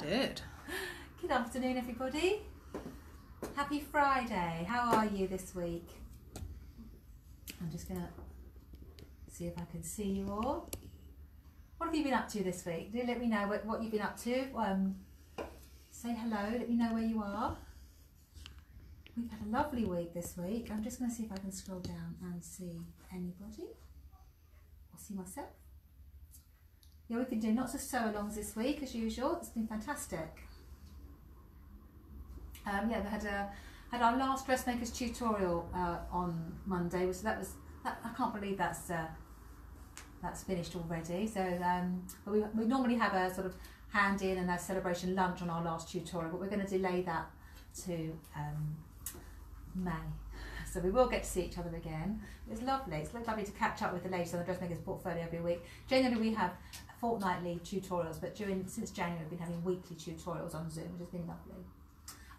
Did. Good afternoon, everybody. Happy Friday. How are you this week? I'm just going to see if I can see you all. What have you been up to this week? Do let me know what you've been up to. Say hello, let me know where you are. We've had a lovely week this week. I'm just going to see if I can scroll down and see anybody. Or see myself. Yeah, we've been doing lots of sew-alongs this week, as usual. It's been fantastic. Yeah, we had our last dressmaker's tutorial on Monday, so that was, I can't believe that's finished already. So we normally have a sort of hand in and a celebration lunch on our last tutorial, but we're going to delay that to May. So we will get to see each other again. It's lovely. It's lovely to catch up with the ladies on the dressmaker's portfolio every week. Generally we have fortnightly tutorials, but since January we've been having weekly tutorials on Zoom, which has been lovely.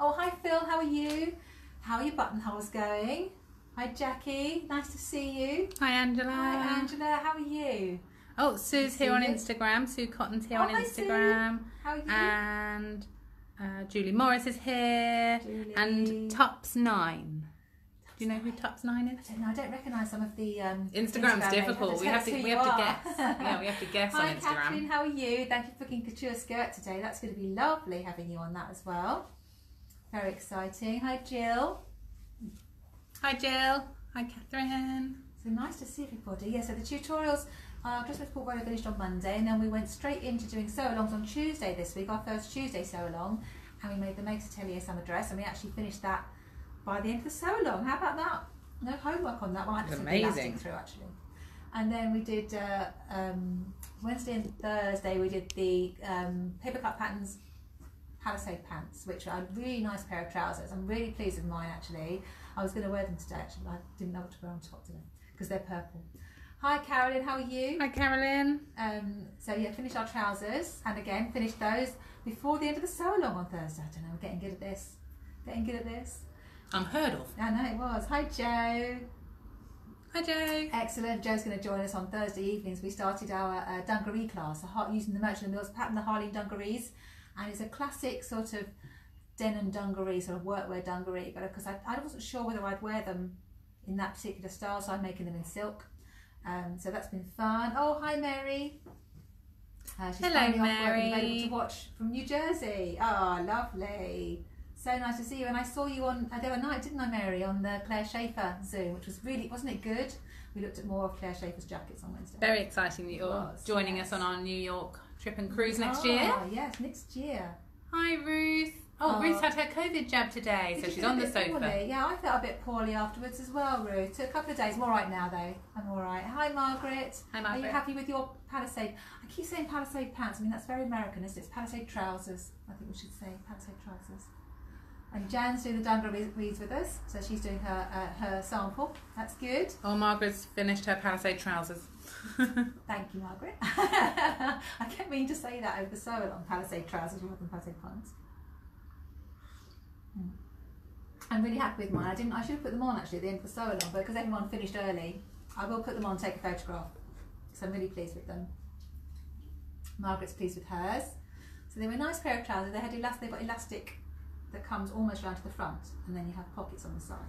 Oh, hi Phil, how are you? How are your buttonholes going? Hi Jackie, nice to see you. Hi Angela. Hi Angela, how are you? Oh, Sue's here on Instagram, Sue Cotton's here on Instagram. How are you? And Julie Morris is here. Julie. And Tups9. Do you know who Tups9 is? I don't know. I don't recognise some of the Instagram's difficult. We have to guess. Yeah, we have to guess on Instagram. Hi Catherine, how are you? Thank you for picking couture skirt today. That's going to be lovely having you on that as well. Very exciting. Hi Jill. Hi Jill. Hi Catherine. So nice to see everybody. Yeah. So the tutorials, our Christmas portfolio finished on Monday, and then we went straight into doing sew-alongs on Tuesday this week. Our first Tuesday sew-along, and we made the Maker's Atelier summer dress, and we actually finished that by the end of the sew-along. How about that? No homework on that one. I had to do lasting through actually. And then we did Wednesday and Thursday. We did the Paper Cut Patterns Palisade pants, which are a really nice pair of trousers. I'm really pleased with mine actually. I was going to wear them today actually, but I didn't know what to wear on top today because they're purple. Hi Carolyn, how are you? Hi Carolyn. So yeah, finished our trousers and again finished those before the end of the sew-along on Thursday. I don't know, we're getting good at this. Getting good at this. Unheard of. I know it was. Hi Joe. Hi Joe. Excellent. Joe's going to join us on Thursday evenings. We started our dungaree class, using the Merchant & Mills pattern, the Harling dungarees, and it's a classic sort of denim dungaree, sort of workwear dungaree. But because I wasn't sure whether I'd wear them in that particular style, so I'm making them in silk. So that's been fun. Oh, hi Mary. She's Hello Mary. Available to watch from New Jersey. Oh, lovely. So nice to see you, and I saw you on the other night, didn't I, Mary, on the Claire Shaeffer Zoom, which was really, wasn't it good? We looked at more of Claire Shaeffer's jackets on Wednesday. Very exciting that you're joining us on our New York trip and cruise next year. Oh, yes, next year. Hi, Ruth. Oh, Ruth had her COVID jab today, so she's on the sofa. Poorly? Yeah, I felt a bit poorly afterwards as well, Ruth. Took a couple of days. I'm all right now, though. I'm all right. Hi, Margaret. Hi, Margaret. Are you happy with your Palisade? I keep saying Palisade pants. I mean, that's very American, isn't it? It's Palisade trousers. I think we should say Palisade trousers. And Jan's doing the dungarees with us, so she's doing her her sample. That's good. Oh, Margaret's finished her Palisade trousers. Thank you, Margaret. I kept meaning to say that over the sew-along, Palisade trousers rather than Palisade pants. I'm really happy with mine. I should have put them on actually at the end of the sew-along, but because everyone finished early, I will put them on, take a photograph. So I'm really pleased with them. Margaret's pleased with hers. So they were a nice pair of trousers. They had they've got elastic that comes almost round to the front, and then you have pockets on the side.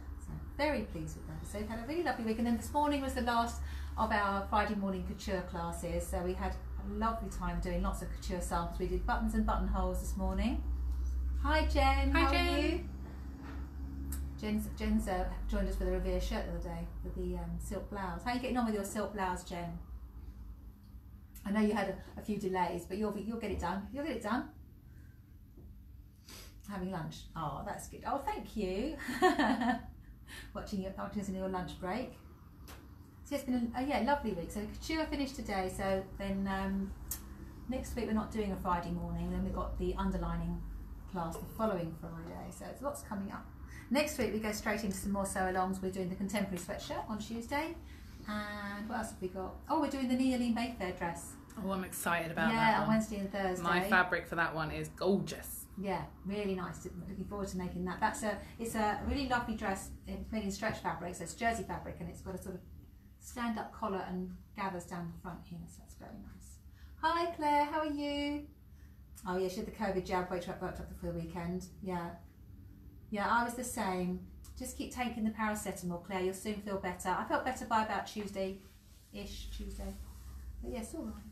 So very pleased with that. So we've had a really lovely week, and then this morning was the last of our Friday morning couture classes. So we had a lovely time doing lots of couture samples. We did buttons and buttonholes this morning. Hi Jen, how are you? Jen's joined us with a Revere shirt the other day with the silk blouse. How are you getting on with your silk blouse, Jen? I know you had a few delays, but you'll get it done. You'll get it done. Having lunch. Oh, that's good. Oh, thank you. Watching us in your lunch break. So it's been a lovely week. So couture finished today. So then next week we're not doing a Friday morning. Then we've got the underlining class the following Friday. So it's lots coming up. Next week we go straight into some more sew-alongs. We're doing the contemporary sweatshirt on Tuesday. And what else have we got? Oh, we're doing the Neoleen Mayfair dress. Oh, I'm excited about that. Yeah, on Wednesday and Thursday. My fabric for that one is gorgeous. Yeah, really nice. Looking forward to making that. It's a really lovely dress made in stretch fabric, so it's jersey fabric, and it's got a sort of stand-up collar and gathers down the front here, so that's very nice. Hi Claire, how are you? Oh yeah, she had the COVID jab, which I worked up for the weekend. Yeah. Yeah, I was the same. Just keep taking the paracetamol, Claire, you'll soon feel better. I felt better by about Tuesday-ish, Tuesday. But yes, all right.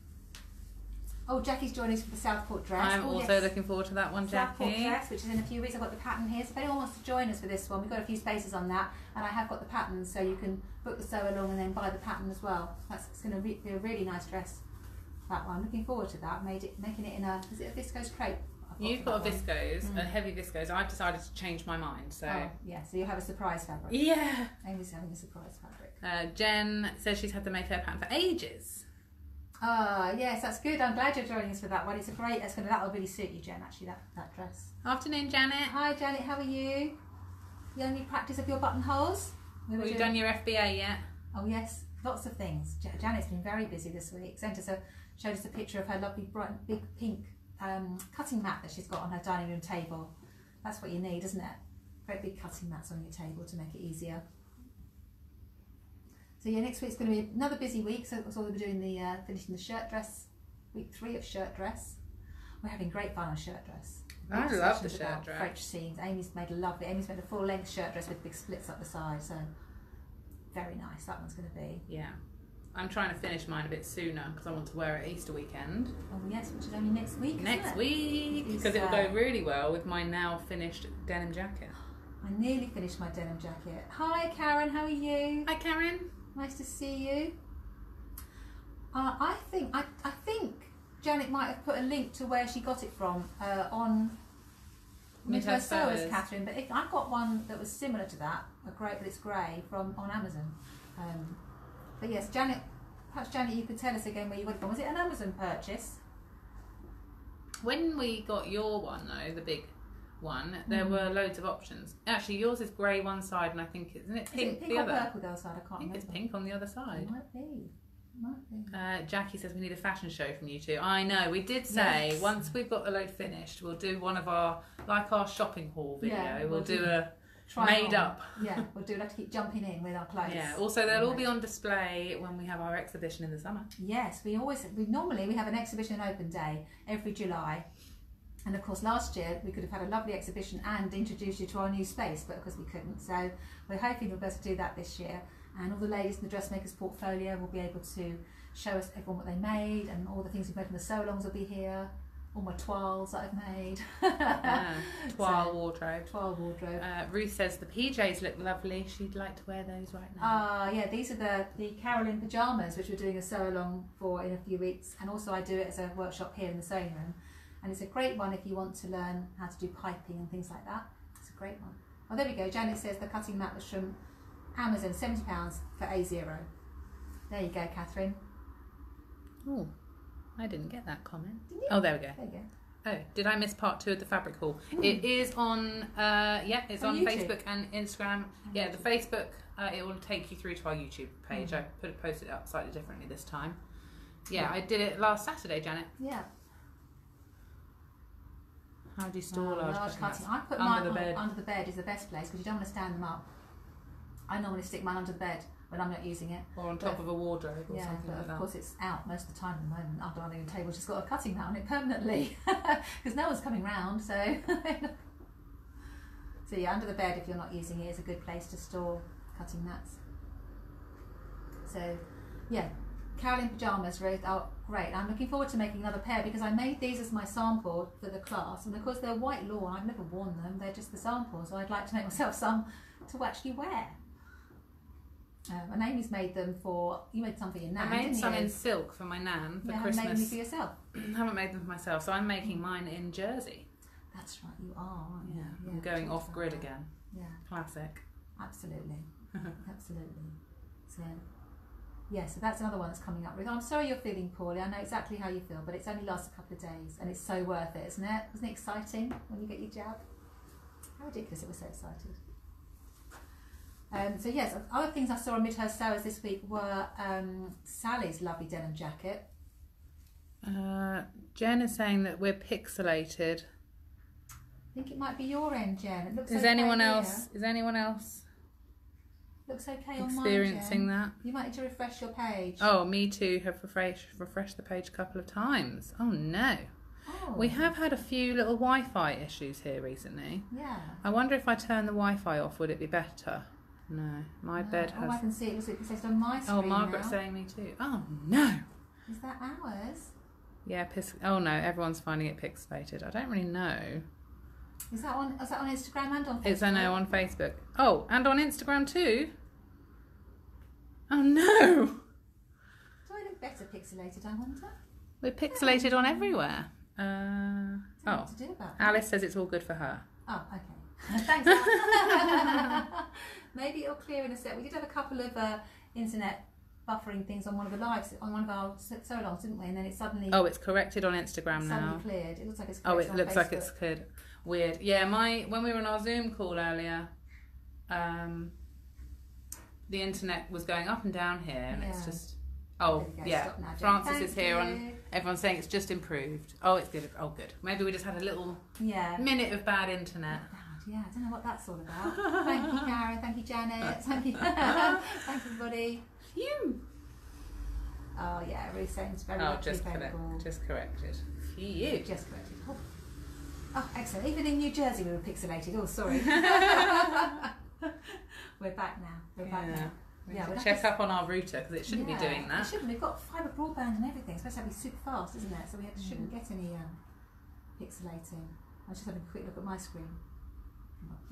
Oh, Jackie's joining us for the Southport dress. I'm also looking forward to that one, Jackie. Southport dress, which is in a few weeks. I've got the pattern here. So if anyone wants to join us for this one, we've got a few spaces on that. And I have got the pattern, so you can book the sew along and then buy the pattern as well. That's going to be a really nice dress, that one. Looking forward to that. Making it in a, is it a viscose crepe? You've got a viscose, a heavy viscose. I've decided to change my mind. So yeah, so you'll have a surprise fabric. Yeah. Amy's having a surprise fabric. Jen says she's had the Mayfair pattern for ages. Ah, yes, that's good. I'm glad you're joining us for that one. It's a great, that'll really suit you, Jen, actually, that dress. Afternoon, Janet. Hi, Janet, how are you? You only practice of your buttonholes? Have you done your FBA yet? Oh, yes, lots of things. Janet's been very busy this week. Showed us a picture of her lovely, bright, big pink cutting mat that she's got on her dining room table. That's what you need, isn't it? Very big cutting mats on your table to make it easier. So yeah, next week's going to be another busy week. So that's all we'll be doing, finishing the shirt dress, week 3 of shirt dress. We're having great fun on shirt dress. I love the shirt dress. French seams. Amy's made a full length shirt dress with big slits up the side. So very nice. That one's going to be. Yeah. I'm trying to finish mine a bit sooner because I want to wear it Easter weekend. Oh yes, which is only next week. Next week, because it'll go really well with my now finished denim jacket. I nearly finished my denim jacket. Hi Karen, how are you? Hi Karen. Nice to see you. I think Janet might have put a link to where she got it from on Midhurst Sewers, Catherine. But I got one that was similar to that, but it's grey, on Amazon. But yes, Janet. Perhaps Janet, you could tell us again where you got it from. Was it an Amazon purchase? When we got your one though, the big one, there were loads of options. Actually, yours is grey one side, and I think isn't it pink the other? Purple the other side. I can't remember. I think it's pink on the other side. It might be. Jackie says we need a fashion show from you two. I know, we did say once we've got the load finished, we'll do one of our our shopping haul video. Yeah, we'll do a. Made up. Yeah, we'll have to keep jumping in with our clothes. Yeah, also they'll all be on display when we have our exhibition in the summer. Yes, we normally have an exhibition open day every July. And of course last year we could have had a lovely exhibition and introduced you to our new space, but of course we couldn't. So we're hoping we'll be able to do that this year. And all the ladies in the dressmakers portfolio will be able to show us everyone what they made, and all the things we've made from the sew-alongs will be here. All my toiles that I've made. Toile wardrobe. Ruth says the PJs look lovely. She'd like to wear those right now. Yeah, these are the Carolyn Pyjamas, which we're doing a sew along for in a few weeks. And also I do it as a workshop here in the sewing room. And it's a great one if you want to learn how to do piping and things like that. It's a great one. Oh, there we go. Janet says the cutting mat was from Amazon, £70 for A0. There you go, Catherine. Oh. I didn't get that comment. Oh, there we go. There you go. Oh, did I miss part 2 of the fabric haul? It is on, it's on YouTube. Facebook and Instagram. Yeah, the Facebook, it will take you through to our YouTube page. I posted it up slightly differently this time. Yeah, I did it last Saturday, Janet. Yeah. How do you store large cutting? I put mine under the bed is the best place because you don't want to stand them up. I normally stick mine under the bed when I'm not using it. Or on top of a wardrobe or something like that. Of course it's out most of the time at the moment. Our dining room table's just got a cutting mat on it permanently because no one's coming round. So so yeah, under the bed if you're not using it is a good place to store cutting mats. So yeah, Carolyn Pyjamas are great. I'm looking forward to making another pair because I made these as my sample for the class, and of course they're white lawn. I've never worn them, they're just the sample, so I'd like to make myself some to actually wear. And Amy's made them for, you made some for your nan, I made some in silk for my nan for Christmas. You haven't made them for yourself? I haven't made them for myself, so I'm making mine in Jersey. That's right, you are, aren't you? Yeah, I'm going off grid again. Yeah. Classic. Absolutely. Absolutely. So, yeah, so that's another one that's coming up. I'm sorry you're feeling poorly, I know exactly how you feel, but it's only lasted a couple of days, and it's so worth it, isn't it? Wasn't it exciting when you get your jab? How ridiculous it was, so excited. So yes, other things I saw on Midhurst Sewers this week were Sally's lovely denim jacket. Jen is saying that we're pixelated. I think it might be your end, Jen. It looks Is anyone else looks okay on mine, Jen? Experiencing that? You might need to refresh your page. Oh, me too. Have refreshed the page a couple of times. Oh no. Oh. We have had a few little Wi-Fi issues here recently. Yeah. I wonder if I turn the Wi-Fi off, would it be better? No, my bed has... Oh, I can see it says on my screen. Oh, Margaret's now. Saying me too. Oh, no! Is that ours? Yeah, oh no, everyone's finding it pixelated. I don't really know. Is that on Instagram and on Facebook? It's, I know, on Facebook. Oh, and on Instagram too? Oh no! Do I look better pixelated, I wonder? We're pixelated on everywhere. Oh, to do about Alice says it's all good for her. Oh, okay. Thanks, Alice. Maybe it'll clear in a sec. We did have a couple of internet buffering things on one of the lives, on one of our solos, didn't we? And then it suddenly... Oh, it's corrected on Instagram now. Suddenly cleared. It looks like it's cleared on Facebook. Oh, it looks like it's cleared. Weird. Yeah, when we were on our Zoom call earlier, the internet was going up and down here, and it's just... Oh, yeah. Now, Francis is here. On everyone's saying it's just improved. Oh, it's good. Oh, good. Maybe we just had a little minute of bad internet. Yeah, I don't know what that's all about. Thank you, Cara. Thank you, Janet. Thank you. Thank you, everybody. Phew. Oh, yeah. Really saying it's very just corrected. Phew. Just corrected. Oh. Oh, excellent. Even in New Jersey, we were pixelated. Oh, sorry. We're back now. We're back now. Yeah, we'll check up on our router because it shouldn't be doing that. It shouldn't. We've got fibre broadband and everything. It's supposed to be super fast, isn't it? So we shouldn't get any pixelating. I was just having a quick look at my screen.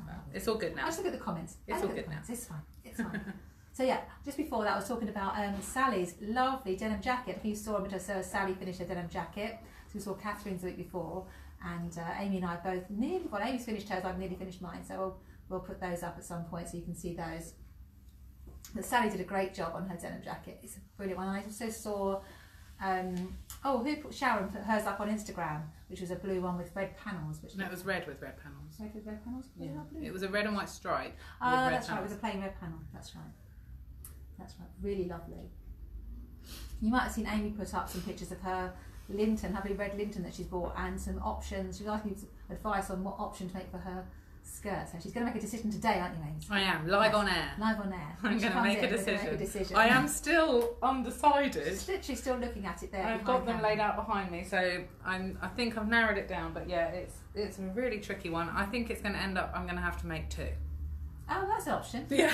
Well, it's all good now. I just look at the comments. It's all good now. It's fine. It's fine. So yeah, just before that, I was talking about Sally's lovely denim jacket. You saw Sally finish her denim jacket. So we saw Catherine's the week before, and Amy and I both nearly. Well, Amy's finished hers. I've nearly finished mine. So we'll put those up at some point so you can see those. But Sally did a great job on her denim jacket. It's a brilliant one. I also saw, Sharon put hers up on Instagram, which was a blue one with red panels. Which it was red with red panels. Red with red panels? Yeah. Blue? It was a red and white stripe. Oh, that's right. It was a plain red panel. That's right. That's right. Really lovely. You might have seen Amy put up some pictures of her Linton, her red Linton that she's bought, and some options. She was asking advice on what option to make for her skirt. So she's going to make a decision today, aren't you, Amy? I am. Live on air. Live on air. I'm going to make a decision. I am still undecided. She's literally still looking at it there. I've got them laid out behind me, so I think I've narrowed it down. But yeah, it's a really tricky one. I think it's going to end up. I'm going to have to make two. Oh, that's an option. Yeah,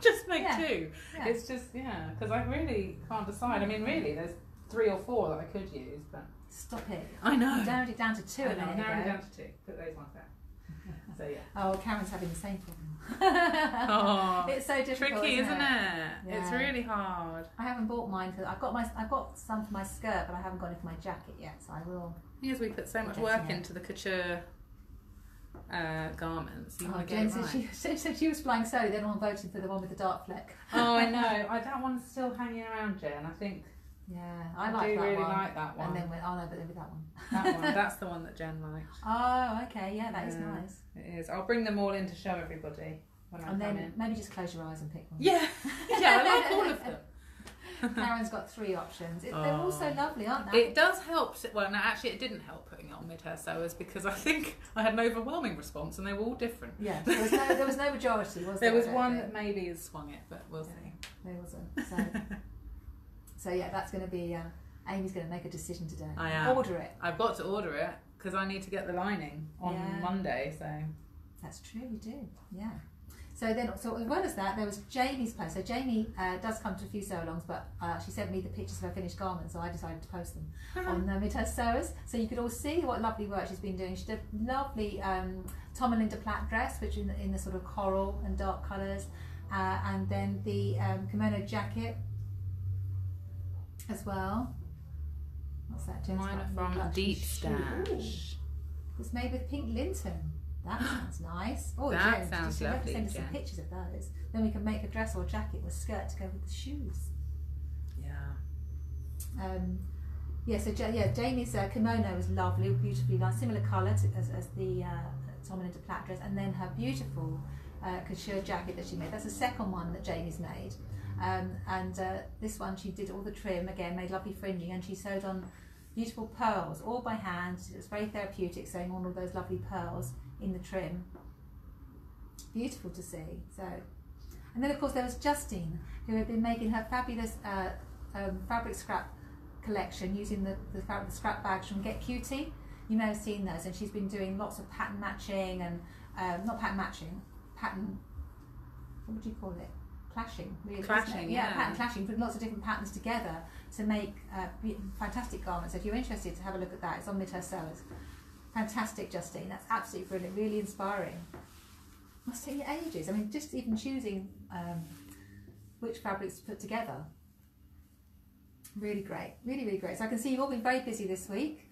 just make two. Yeah. It's just because I really can't decide. I mean, really, there's 3 or 4 that I could use, but stop it. I know. You narrowed it down to 2. I narrowed it down to 2. Put those ones there. So, yeah. Oh, Karen's having the same problem. Oh, it's so difficult, tricky, isn't it? Yeah. It's really hard. I haven't bought mine because I've got some for my skirt, but I haven't got it for my jacket yet. So I will. Because we put so much work into the couture garments. So she was flying solo. Then everyone voted for the one with the dark fleck. Oh, I know. That one's still hanging around, Jen. I think. Yeah, I really like that one. And then went, oh no, but then with that one. That one, that's the one that Jen liked. Oh, okay, yeah, that is nice. It is. I'll bring them all in to show everybody when I come in. And then maybe just close your eyes and pick one. Yeah, yeah, I like all of them. Karen's got 3 options. They're all so lovely, aren't they? It does help. Well, no, actually, it didn't help putting it on Midhurst Sewers because I think I had an overwhelming response and they were all different. Yeah, there was no majority, was there? There was one that maybe has swung it, but we'll see. There wasn't, so... So yeah, that's going to be, Amy's going to make a decision today. I am. Order it. I've got to order it because I need to get the lining on Monday, so. That's true, you do, yeah. So as well as that, there was Jamie's post. So Jamie does come to a few sew-alongs, but she sent me the pictures of her finished garments, so I decided to post them on Midhurst Sewers. So you could all see what lovely work she's been doing. She did a lovely Tom and Linda Platt dress, which in the sort of coral and dark colours, and then the kimono jacket, as well. What's that, Jen? Mine are from Deep Stash. It's made with pink Linton. That sounds nice. Oh, that Jen, sounds lovely. Send us some pictures of those. Then we can make a dress or jacket with skirt to go with the shoes. Yeah. Jamie's kimono was lovely, beautifully nice, similar colour as the Tom and Linda Platt dress, and then her beautiful couture jacket that she made. That's the second one that Jamie's made. This one she did all the trim again, made lovely fringing, and she sewed on beautiful pearls all by hand. It was very therapeutic sewing on all those lovely pearls in the trim. Beautiful to see. So, and then of course there was Justine, who had been making her fabulous fabric scrap collection using the scrap bags from Get Cutie. you may have seen those, and she's been doing lots of pattern matching and not pattern matching, pattern, what would you call it? Clashing, really. Clashing, yeah, yeah, pattern clashing, putting lots of different patterns together to make fantastic garments. So if you're interested, to have a look at that. It's on Midhurst Sewers. Fantastic, Justine. That's absolutely brilliant. Really inspiring. Must take you ages. I mean, just even choosing which fabrics to put together. Really great. Really, really great. So I can see you've all been very busy this week.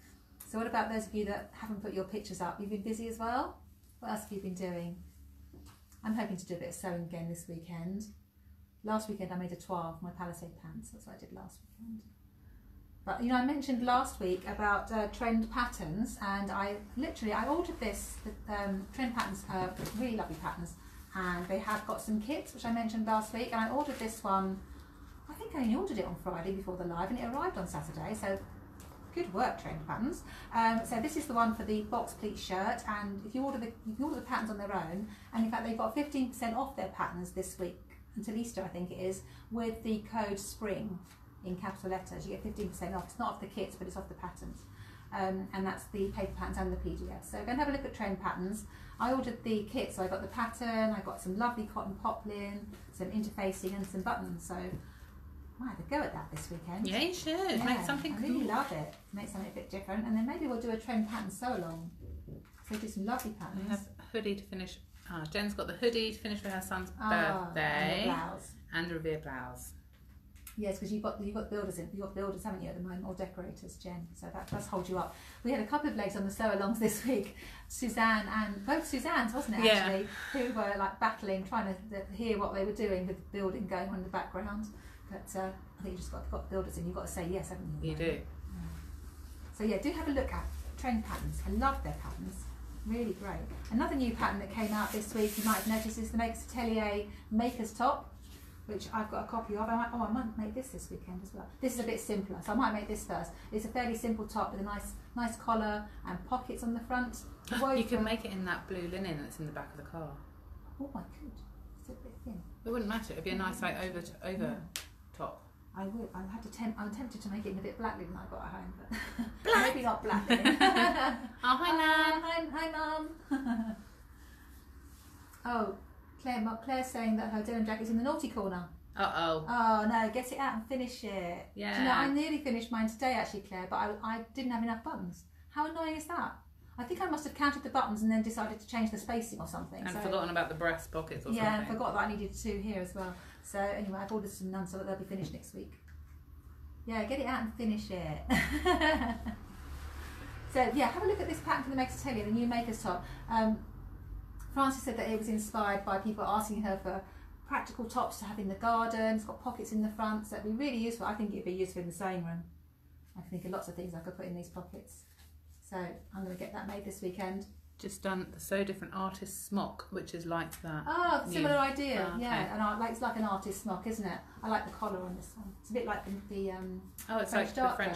So what about those of you that haven't put your pictures up? You've been busy as well? What else have you been doing? I'm hoping to do a bit of sewing again this weekend. Last weekend I made a toile for my Palisade pants. That's what I did last weekend. But, you know, I mentioned last week about Trend Patterns, and I ordered this, Trend Patterns are really lovely patterns, and they have got some kits, which I mentioned last week, and I ordered this one, I think I only ordered it on Friday before the live, and it arrived on Saturday, so good work, Trend Patterns. So this is the one for the box pleat shirt, and if you order you can order the patterns on their own, and in fact they've got 15% off their patterns this week, until Easter I think it is, with the code SPRING. In capital letters, you get 15% off. It's not off the kits, but it's off the patterns, and that's the paper patterns and the PDF. So go and have a look at Trend Patterns. I ordered the kit, so I got the pattern, I got some lovely cotton poplin, some interfacing, and some buttons. So I might have a go at that this weekend. Yeah, you should. Yeah, make something cool. I really love it. Make something a bit different, and then maybe we'll do a Trend Pattern sew along. So do some lovely patterns. We have a hoodie to finish. Ah, oh, Jen's got the hoodie to finish for her son's birthday, and a revere blouse. Yes, because you've got builders, haven't you, at the moment, or decorators, Jen. So that does hold you up. We had a couple of legs on the sew-alongs this week, Suzanne and both Suzanne's, wasn't it? Yeah. Actually, who were like battling, trying to hear what they were doing with the building going on in the background. But I think you just got builders in. You've got to say yes, haven't you? You do. Yeah. So yeah, do have a look at Trend Patterns. I love their patterns. Really great. Another new pattern that came out this week, you might have noticed, is the Maker's Atelier Maker's Top, which I've got a copy of. I might make this weekend as well. This is a bit simpler, so I might make this first. It's a fairly simple top with a nice collar and pockets on the front. You can make it in that blue linen that's in the back of the car. Oh, I could. It's a bit thin. It wouldn't matter. It'd be a nice like over top. I would. I'm tempted to make it in a bit black linen I got at home, but black? Maybe not black linen. Oh, hi Nan. Hi Mum. Oh. Claire's saying that her denim jacket's in the naughty corner. Uh-oh. Oh, no, get it out and finish it. Yeah. Do you know, I nearly finished mine today, actually, Claire, but I didn't have enough buttons. How annoying is that? I think I must have counted the buttons and then decided to change the spacing or something. And so, forgotten about the breast pockets or something. Yeah, I forgot that I needed two here as well. So, anyway, I've ordered some none so that they'll be finished next week. Yeah, get it out and finish it. So, yeah, have a look at this pattern from the Maker's Atelier, the new Maker's Top. Frances said that it was inspired by people asking her for practical tops to have in the garden. It's got pockets in the front, so it'd be really useful. I think it'd be useful in the sewing room. I can think of lots of things I could put in these pockets. So I'm going to get that made this weekend. Just done the So Different Artist Smock, which is like that. Oh, similar idea, okay. Yeah. And it's like an artist smock, isn't it? I like the collar on this one. It's a bit like the French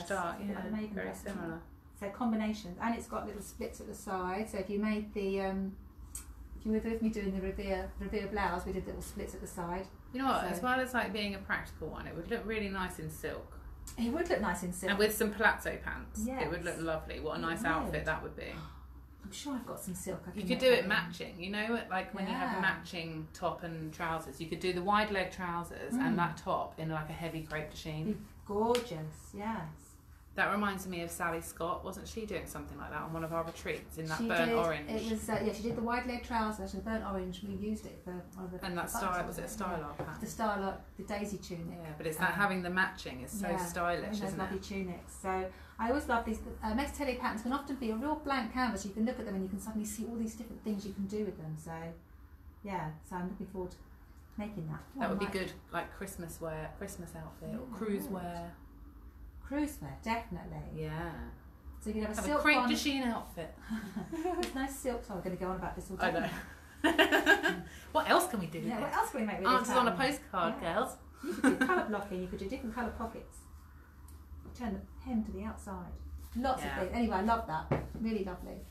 dart, yeah, like the very similar. So combinations, and it's got little splits at the side. So if you made the you were with me doing the revere blouse, we did little splits at the side. You know what, so, as well as like being a practical one, it would look really nice in silk. It would look nice in silk. And with some palazzo pants, yes. It would look lovely. What a nice outfit that would be. I'm sure I've got some silk. You could do it matching, you know, like when you have matching top and trousers. You could do the wide leg trousers and that top in like a heavy crepe de chine. Gorgeous, yes. That reminds me of Sally Scott. Wasn't she doing something like that on one of our retreats in that burnt orange? It was, yeah, she did the wide leg trousers and burnt orange. We used it for one of the. And that style, was it a style art pattern? The style art, the daisy tunic. Yeah, but it's that having the matching is so stylish, isn't it? Those lovely tunics. So I always love these. Maker's Atelier patterns can often be a real blank canvas. You can look at them and you can suddenly see all these different things you can do with them. So, yeah, so I'm looking forward to making that. That would be good, like Christmas wear, Christmas outfit, or cruise wear. Cruise wear, definitely. Yeah. So you can have a silk crepe de chine outfit. It's nice silk. So I'm going to go on about this all day. I know. What else can we do? Yeah, what else can we make with this? Answers on a postcard, girls. You could do colour blocking. You could do different colour pockets. Turn the hem to the outside. Lots of things. Anyway, I love that. Really lovely.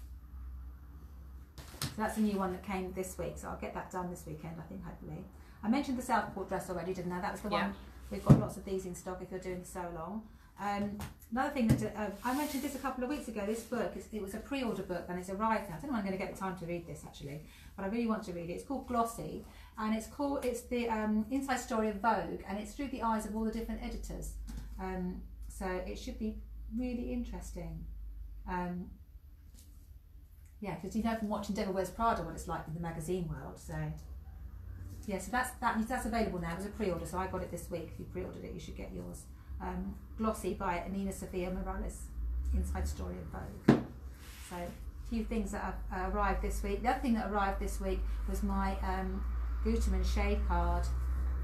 So that's a new one that came this week. So I'll get that done this weekend, I think, hopefully. I mentioned the Southport dress already, didn't I? That was the one. We've got lots of these in stock if you're doing the sew along. Another thing that I mentioned this a couple of weeks ago, this book, it was a pre-order book and it's arrived now. I don't know if I'm going to get the time to read this actually, but I really want to read it. It's called Glossy, and it's the inside story of Vogue, and it's through the eyes of all the different editors. So it should be really interesting. Yeah, because you know from watching Devil Wears Prada what it's like in the magazine world. So yeah, so that's available now. It was a pre-order, so I got it this week. If you pre-ordered it, you should get yours. Glossy by Anina Sophia Morales, inside story of Vogue. So a few things that have arrived this week. The other thing that arrived this week was my Gütermann shade card.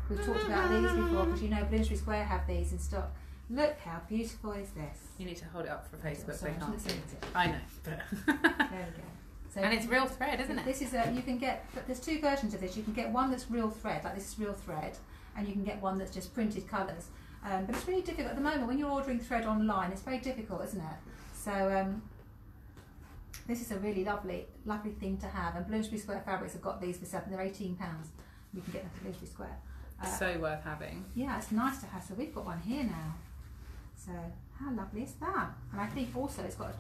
We've talked about these before because you know Bloomsbury Square have these in stock. Look how beautiful is this. You need to hold it up for Facebook. So I can't see it. I know. But there we go. So and it's real thread, isn't it? This is you can get. There's two versions of this. You can get one that's real thread, like this is real thread, and you can get one that's just printed colours. But it's really difficult at the moment when you're ordering thread online. It's very difficult, isn't it? So this is a really lovely thing to have. And Bloomsbury Square Fabrics have got these for £7. They're £18. You can get them at Bloomsbury Square. So worth having. Yeah, it's nice to have. So we've got one here now. So how lovely is that? And I think also it's got a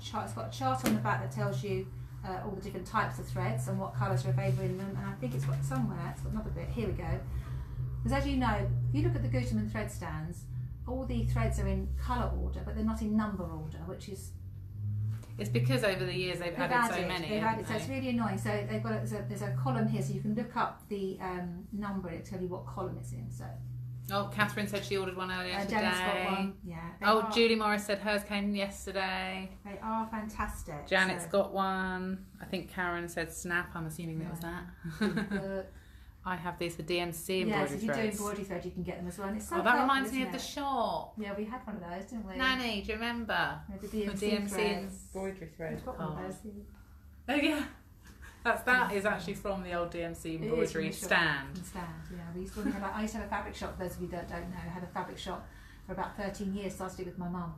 chart on the back that tells you all the different types of threads and what colours are available in them. And I think it's got another bit. Here we go. Because as you know, if you look at the Gütermann thread stands, all the threads are in colour order, but they're not in number order, which is... It's because over the years they've added so many. They've added, so it's really annoying. So they've got there's a column here, so you can look up the number. It'll tell you what column it's in. So. Oh, Catherine said she ordered one earlier today. Jen's got one. Yeah. Julie Morris said hers came yesterday. They are fantastic. Janet's got one. I think Karen said snap. I'm assuming that was that. I have these for DMC embroidery threads. Yeah, so if you do embroidery thread, you can get them as well. And it's so that reminds me of the shop. Yeah, we had one of those, didn't we? Nanny, do you remember? The DMC embroidery thread. We've got one of those. Oh yeah, that is actually from the old DMC embroidery stand. Yeah, we used to have. I used to have a fabric shop. For those of you that don't know, I had a fabric shop for about 13 years. Started it with my mum,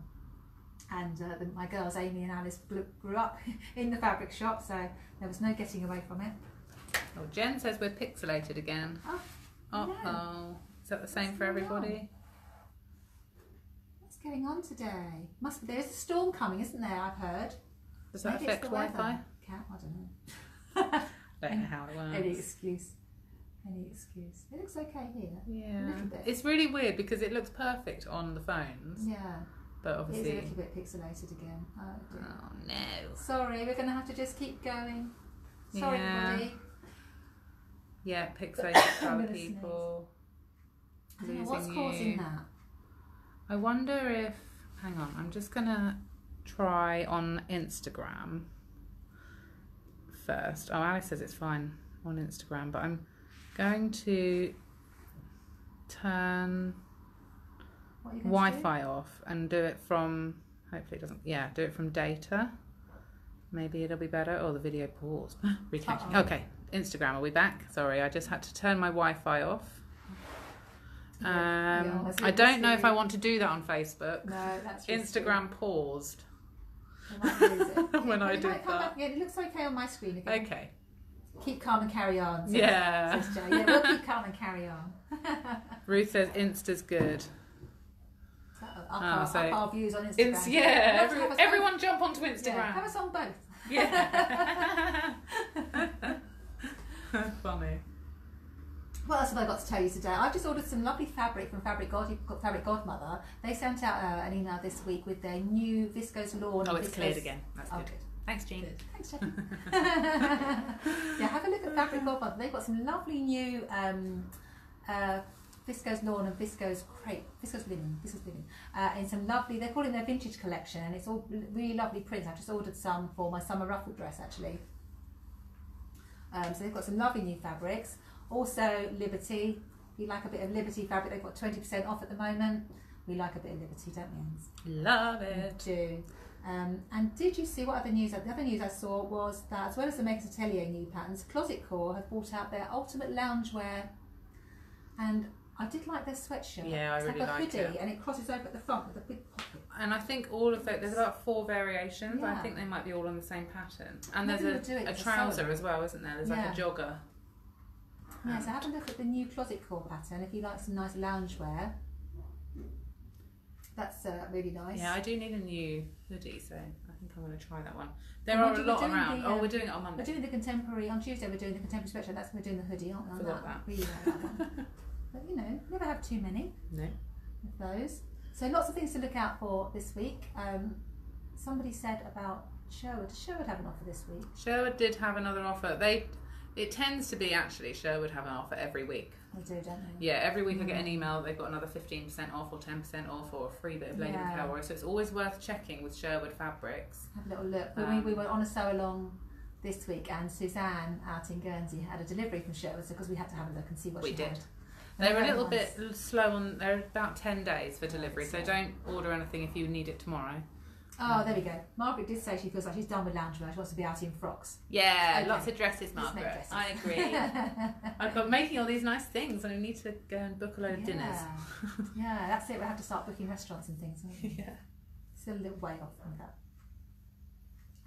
and my girls Amy and Alice grew up in the fabric shop, so there was no getting away from it. Oh, Jen says we're pixelated again. Oh, is that the same for everybody? What's going on today? Must be there's a storm coming, isn't there? I've heard. Does that affect Wi-Fi? Cat, I don't know. Don't know how it works. Any excuse. It looks okay here. Yeah. A little bit. It's really weird because it looks perfect on the phones. Yeah. But obviously it's a little bit pixelated again. Oh no. Sorry, we're going to have to just keep going. Sorry, everybody. Yeah, pixelated colour people. What's causing that? I wonder if... Hang on, I'm just going to try on Instagram first. Oh, Alice says it's fine on Instagram, but I'm going to turn Wi-Fi off and do it from... Hopefully it doesn't... Yeah, do it from data. Maybe it'll be better. Oh, the video paused. Retention. Okay. Instagram, are we back? Sorry, I just had to turn my Wi-Fi off. I don't know if I want to do that on Facebook. No, that's Instagram true. Paused. When I did that. Back again. It looks okay on my screen again. Okay. Keep calm and carry on. Yeah, we'll keep calm and carry on. Ruth says Insta's good. Up our views on Instagram. Yeah, everyone jump onto Instagram. Yeah, have us on both. Yeah. Funny. What else have I got to tell you today? I've just ordered some lovely fabric from Fabric Godmother. They sent out an email this week with their new viscose lawn. Oh, it's cleared again. That's good. Thanks, Jean. Good. Thanks, Jackie. Yeah, have a look at Fabric Godmother. They've got some lovely new viscose lawn and viscose crepe, viscose linen, in some lovely. They're calling their vintage collection, and it's all really lovely prints. I've just ordered some for my summer ruffle dress, actually. So they've got some lovely new fabrics. Also, Liberty. If you like a bit of Liberty fabric, they've got 20% off at the moment. We like a bit of Liberty, don't we? Love it. We do. And did you see what other news? The other news I saw was that, as well as the Maker's Atelier new patterns, Closet Core have brought out their ultimate loungewear. And I did like their sweatshirt. Yeah, I really like it. It's like a hoodie, and it crosses over at the front with a big pocket. And I think all of it, there's about 4 variations. Yeah. I think they might be all on the same pattern. And there's a trouser as well, isn't there? There's like a jogger. Yeah, so have a look at the new Closet Core pattern if you like some nice loungewear. That's really nice. Yeah, I do need a new hoodie, so I think I'm going to try that one. There are a lot around. Oh, we're doing it on Monday. We're doing the contemporary, on Tuesday we're doing the contemporary special. That's when we're doing the hoodie, aren't we? I forgot that. Really like that one. But you know, never have too many. No. Of those. So lots of things to look out for this week. Somebody said about Sherwood. Does Sherwood have an offer this week? Sherwood did have another offer. It tends to be, actually, Sherwood have an offer every week. They do, don't they? Yeah, every week I get an email, they've got another 15% off or 10% off or a free bit of lady cowboy. So it's always worth checking with Sherwood Fabrics. Have a little look. We were on a sew along this week, and Suzanne out in Guernsey had a delivery from Sherwood, because we had to have a look and see what she had. They were a little bit slow on, they're about 10 days for delivery, so don't order anything if you need it tomorrow. Oh, there we go. Margaret did say she feels like she's done with loungewear. She wants to be out in frocks. Yeah, lots of dresses, Margaret. Dresses. I agree. I've got making all these nice things, and I need to go and book a load of dinners. Yeah, that's it. We'll have to start booking restaurants and things. Won't we? Yeah. Still a little way off from that.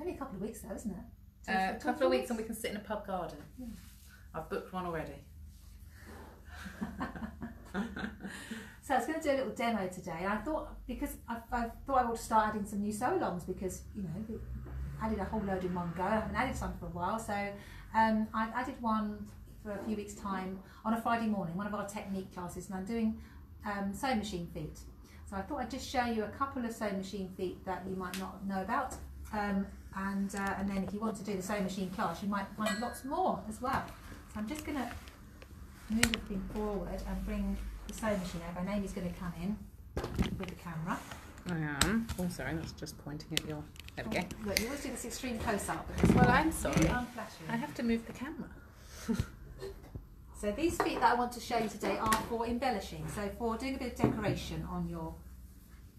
Only a couple of weeks, though, isn't it? A couple of weeks, and we can sit in a pub garden. Yeah. I've booked one already. So I was going to do a little demo today, and I thought, because I thought I ought to start adding some new sew-alongs, because, you know, we added a whole load in one go. I haven't added some for a while, so I've added one for a few weeks' time on a Friday morning, one of our technique classes, and I'm doing sewing machine feet. So I thought I'd just show you a couple of sewing machine feet that you might not know about, and then if you want to do the sewing machine class, you might find lots more as well. So I'm just going to move everything forward and bring the sewing machine over. Amy's going to come in with the camera. I am. Oh, sorry, that's just pointing at your... There we go. Look, you always do this extreme close-up. Well, I'm sorry. I have to move the camera. So these feet that I want to show you today are for embellishing, so for doing a bit of decoration on your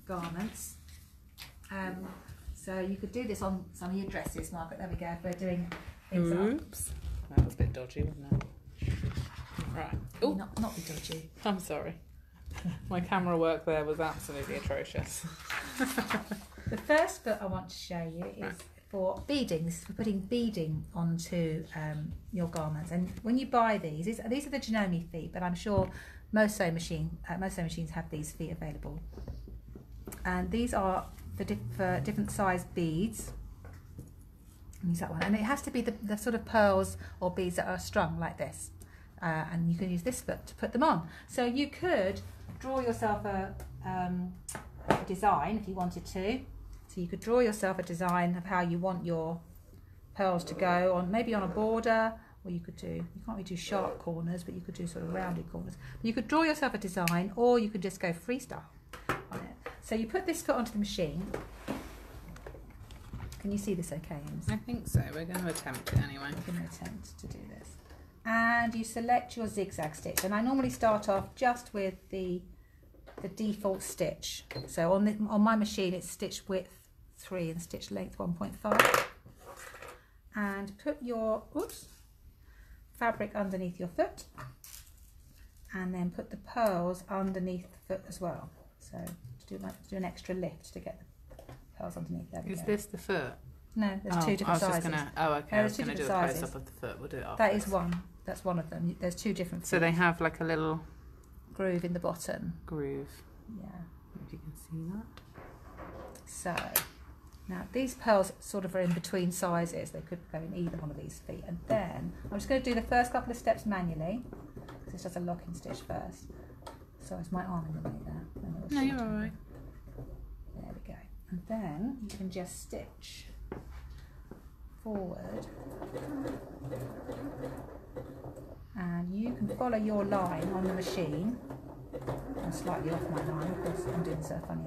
garments. So you could do this on some of your dresses, Margaret. There we go. We're doing things up. That was a bit dodgy, wasn't it? Right. Oh, not be dodgy. I'm sorry. My camera work there was absolutely atrocious. The first foot I want to show you is for beading. This is for putting beading onto your garments. And when you buy these are the Janome feet, but I'm sure most sewing machines have these feet available. And these are for different size beads. Use that one, and it has to be the sort of pearls or beads that are strung like this. And you can use this foot to put them on. So you could draw yourself a design if you wanted to. So you could draw yourself a design of how you want your pearls to go on, maybe on a border, or you could do, you can't really do sharp corners, but you could do sort of rounded corners. You could draw yourself a design, or you could just go freestyle on it. So you put this foot onto the machine. Can you see this okay, Ems? I think so. We're going to attempt it anyway. We're going to attempt to do this. And you select your zigzag stitch, and I normally start off just with the default stitch. So on my machine it's stitch width 3 and stitch length 1.5, and put your fabric underneath your foot, and then put the pearls underneath the foot as well. So do an extra lift to get the pearls underneath there. Is this the foot? No, there's two different sizes. I was going to do a close-up of the foot. We'll do it afterwards. That is one. That's one of them. There's two different feet. So they have like a little... groove in the bottom. Groove. Yeah. If you can see that. So, now these pearls sort of are in between sizes. They could go in either one of these feet. And then, I'm just going to do the first couple of steps manually. Because it's just a locking stitch first. So it's my arm in the way there. No, you're alright. There we go. And then, you can just stitch... forward, and you can follow your line on the machine. I'm slightly off my line, of course. I'm doing so funny.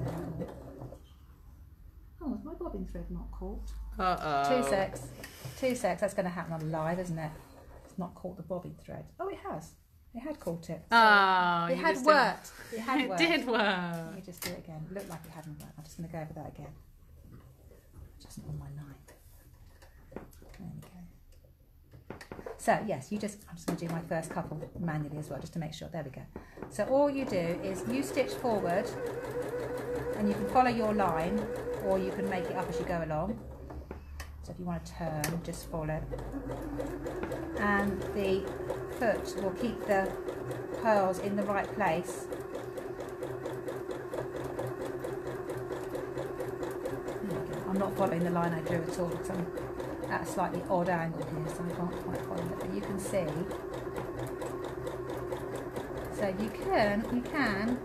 Oh, is my bobbin thread not caught? Two secs. That's going to happen on live, isn't it? It's not caught the bobbin thread. Oh, it has. It had caught it. So it had worked. It had worked. It did work. Let me just do it again. It looked like it hadn't worked. I'm just going to go over that again. Just on my line. There we go. So yes, I'm just going to do my first couple manually as well, just to make sure. There we go. So all you do is you stitch forward, and you can follow your line, or you can make it up as you go along. So if you want to turn, just follow, and the foot will keep the pearls in the right place. I'm not following the line I drew at all because I'm at a slightly odd angle here, so I can't quite follow it. But you can see. So you can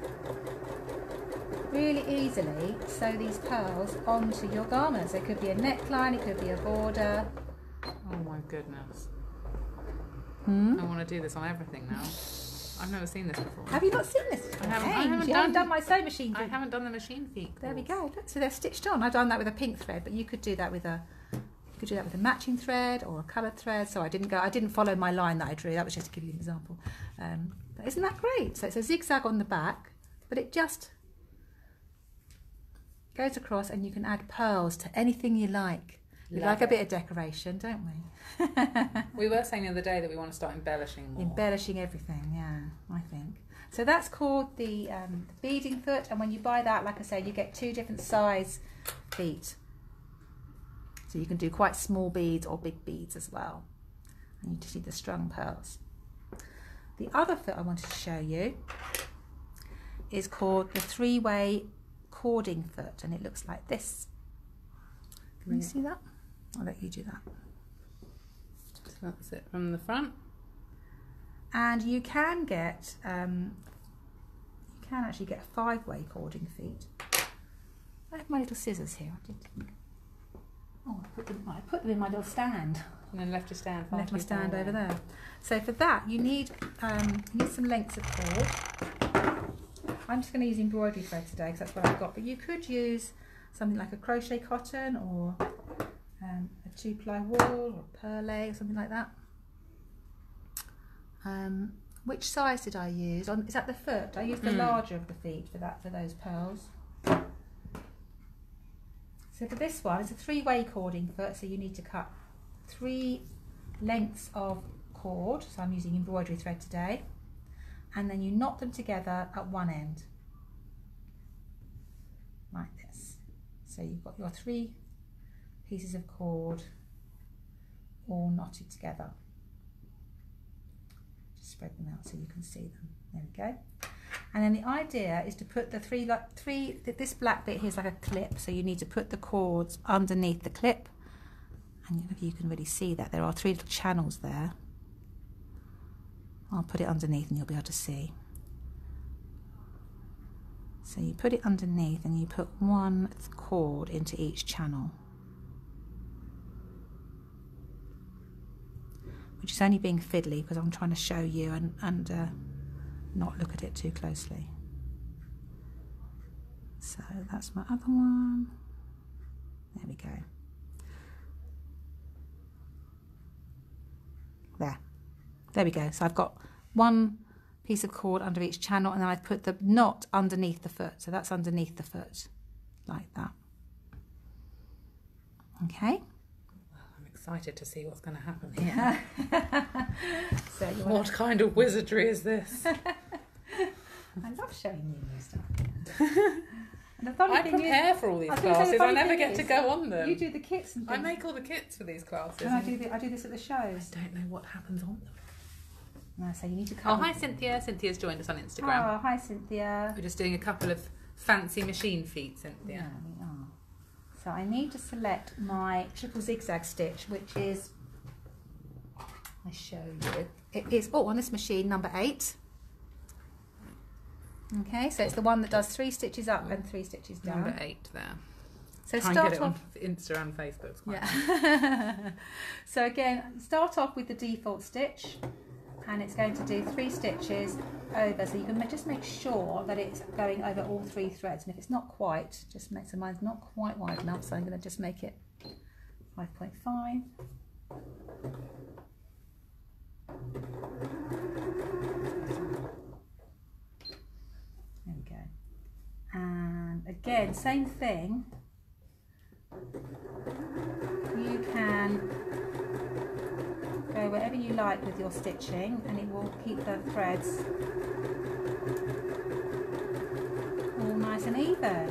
really easily sew these pearls onto your garments. It could be a neckline, it could be a border. Oh my goodness. Hmm? I want to do this on everything now. I've never seen this before. Have you not seen this before? I haven't done my sewing machine feet. I haven't done the machine feet. There we go. Look, so they're stitched on. I've done that with a pink thread, but you could do that with a matching thread or a coloured thread. So I didn't follow my line that I drew. That was just to give you an example. But isn't that great? So it's a zigzag on the back, but it just goes across, and you can add pearls to anything you like. We like a bit of decoration, don't we? We were saying the other day that we want to start embellishing more. Embellishing everything, yeah, I think. So that's called the beading foot, and when you buy that, like I say, you get two different size feet. So you can do quite small beads or big beads as well. And you just need the strung pearls. The other foot I wanted to show you is called the three-way cording foot, and it looks like this. Can you see that? I'll let you do that. So that's it from the front. And you can get, you can actually get five-way cording feet. I have my little scissors here. I put them in my little stand. And then left your stand. Left my stand over there. So for that, you need some lengths of cord. I'm just going to use embroidery thread today because that's what I've got. But you could use something like a crochet cotton or a two-ply wool or perlée or something like that. Which size did I use? Is that the foot? I used the larger of the feet for those pearls. So for this one, it's a three-way cording foot, so you need to cut three lengths of cord. So I'm using embroidery thread today. And then you knot them together at one end, like this. So you've got your three pieces of cord all knotted together. Just spread them out so you can see them. There we go. And then the idea is to put the three, this black bit here is like a clip, so you need to put the cords underneath the clip. And you can really see that there are three little channels there. I'll put it underneath and you'll be able to see. So you put it underneath and you put one cord into each channel, which is only being fiddly because I'm trying to show you and not look at it too closely. So that's my other one. There we go. There we go. So I've got one piece of cord under each channel, and then I've put the knot underneath the foot. So that's underneath the foot, like that. Okay. Excited to see what's going to happen here. So what kind of wizardry is this? I love showing you new stuff. I prepare for all these classes. I never get to go on them. You do the kits and things. I make all the kits for these classes. And I do this at the shows. I don't know what happens on them. No, so you need to come. Oh, hi Cynthia. Cynthia's joined us on Instagram. Oh, hi Cynthia. We're just doing a couple of fancy machine feet, Cynthia. Yeah, we are. So I need to select my triple zigzag stitch, which is, I show you, it is, oh, on this machine, number 8. Okay, so it's the one that does 3 stitches up and 3 stitches down. Number 8 there. So start off Instagram, Facebook. Yeah. So again, start off with the default stitch, and it's going to do 3 stitches over, so you can just make sure that it's going over all 3 threads. And if it's not quite, just make sure mine's not quite wide enough, so I'm going to just make it 5.5. There we go. And again, same thing. You can go wherever you like with your stitching, and it will keep the threads all nice and even.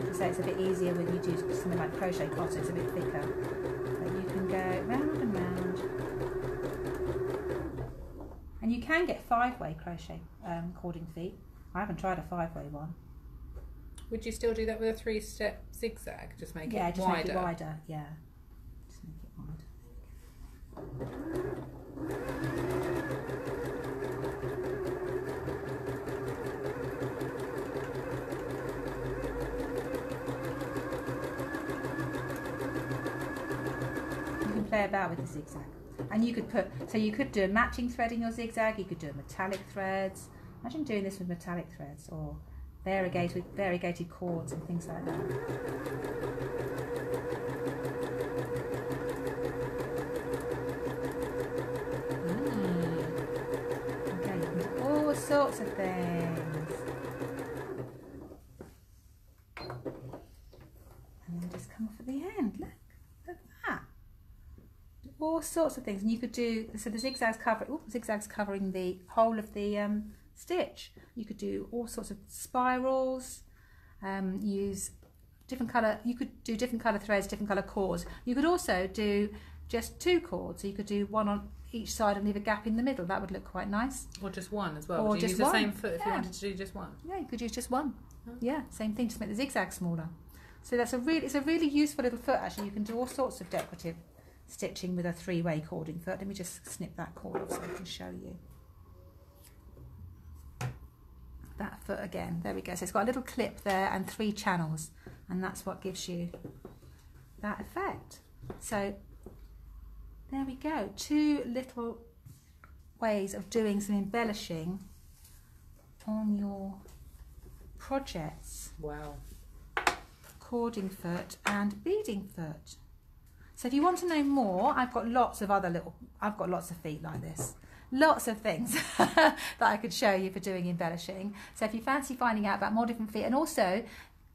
Like I say, it's a bit easier when you do something like crochet cotton, it's a bit thicker. But you can go round and round. And you can get five-way crochet cording feet. I haven't tried a five-way one. Would you still do that with a 3-step zigzag? Just make it wider? Yeah, just make it wider, yeah. Just make it wider. You can play about with the zigzag. And you could put, so you could do a matching thread in your zigzag, you could do metallic threads. Imagine doing this with metallic threads or variegated cords and things like that. Mm. Okay, you can do all sorts of things. And then just come off at the end, look at that. All sorts of things, and you could do, so the zigzag's covering the whole of the stitch. You could do all sorts of spirals, use different colour, you could do different colour threads, different colour cords. You could also do just 2 cords, so you could do one on each side and leave a gap in the middle. That would look quite nice. Or just one as well, or you use the same foot if you wanted to do just one. Yeah, you could use just one. Oh. Yeah, same thing, just make the zigzag smaller. So that's a really, it's a really useful little foot actually. You can do all sorts of decorative stitching with a 3-way cording foot. Let me just snip that cord off so I can show you that foot again. There we go. So it's got a little clip there and 3 channels, and that's what gives you that effect. So there we go, 2 little ways of doing some embellishing on your projects. Wow. Cording foot and beading foot. So if you want to know more, I've got lots of other little, I've got lots of feet like this. Lots of things that I could show you for doing embellishing. So if you fancy finding out about more different feet, and also,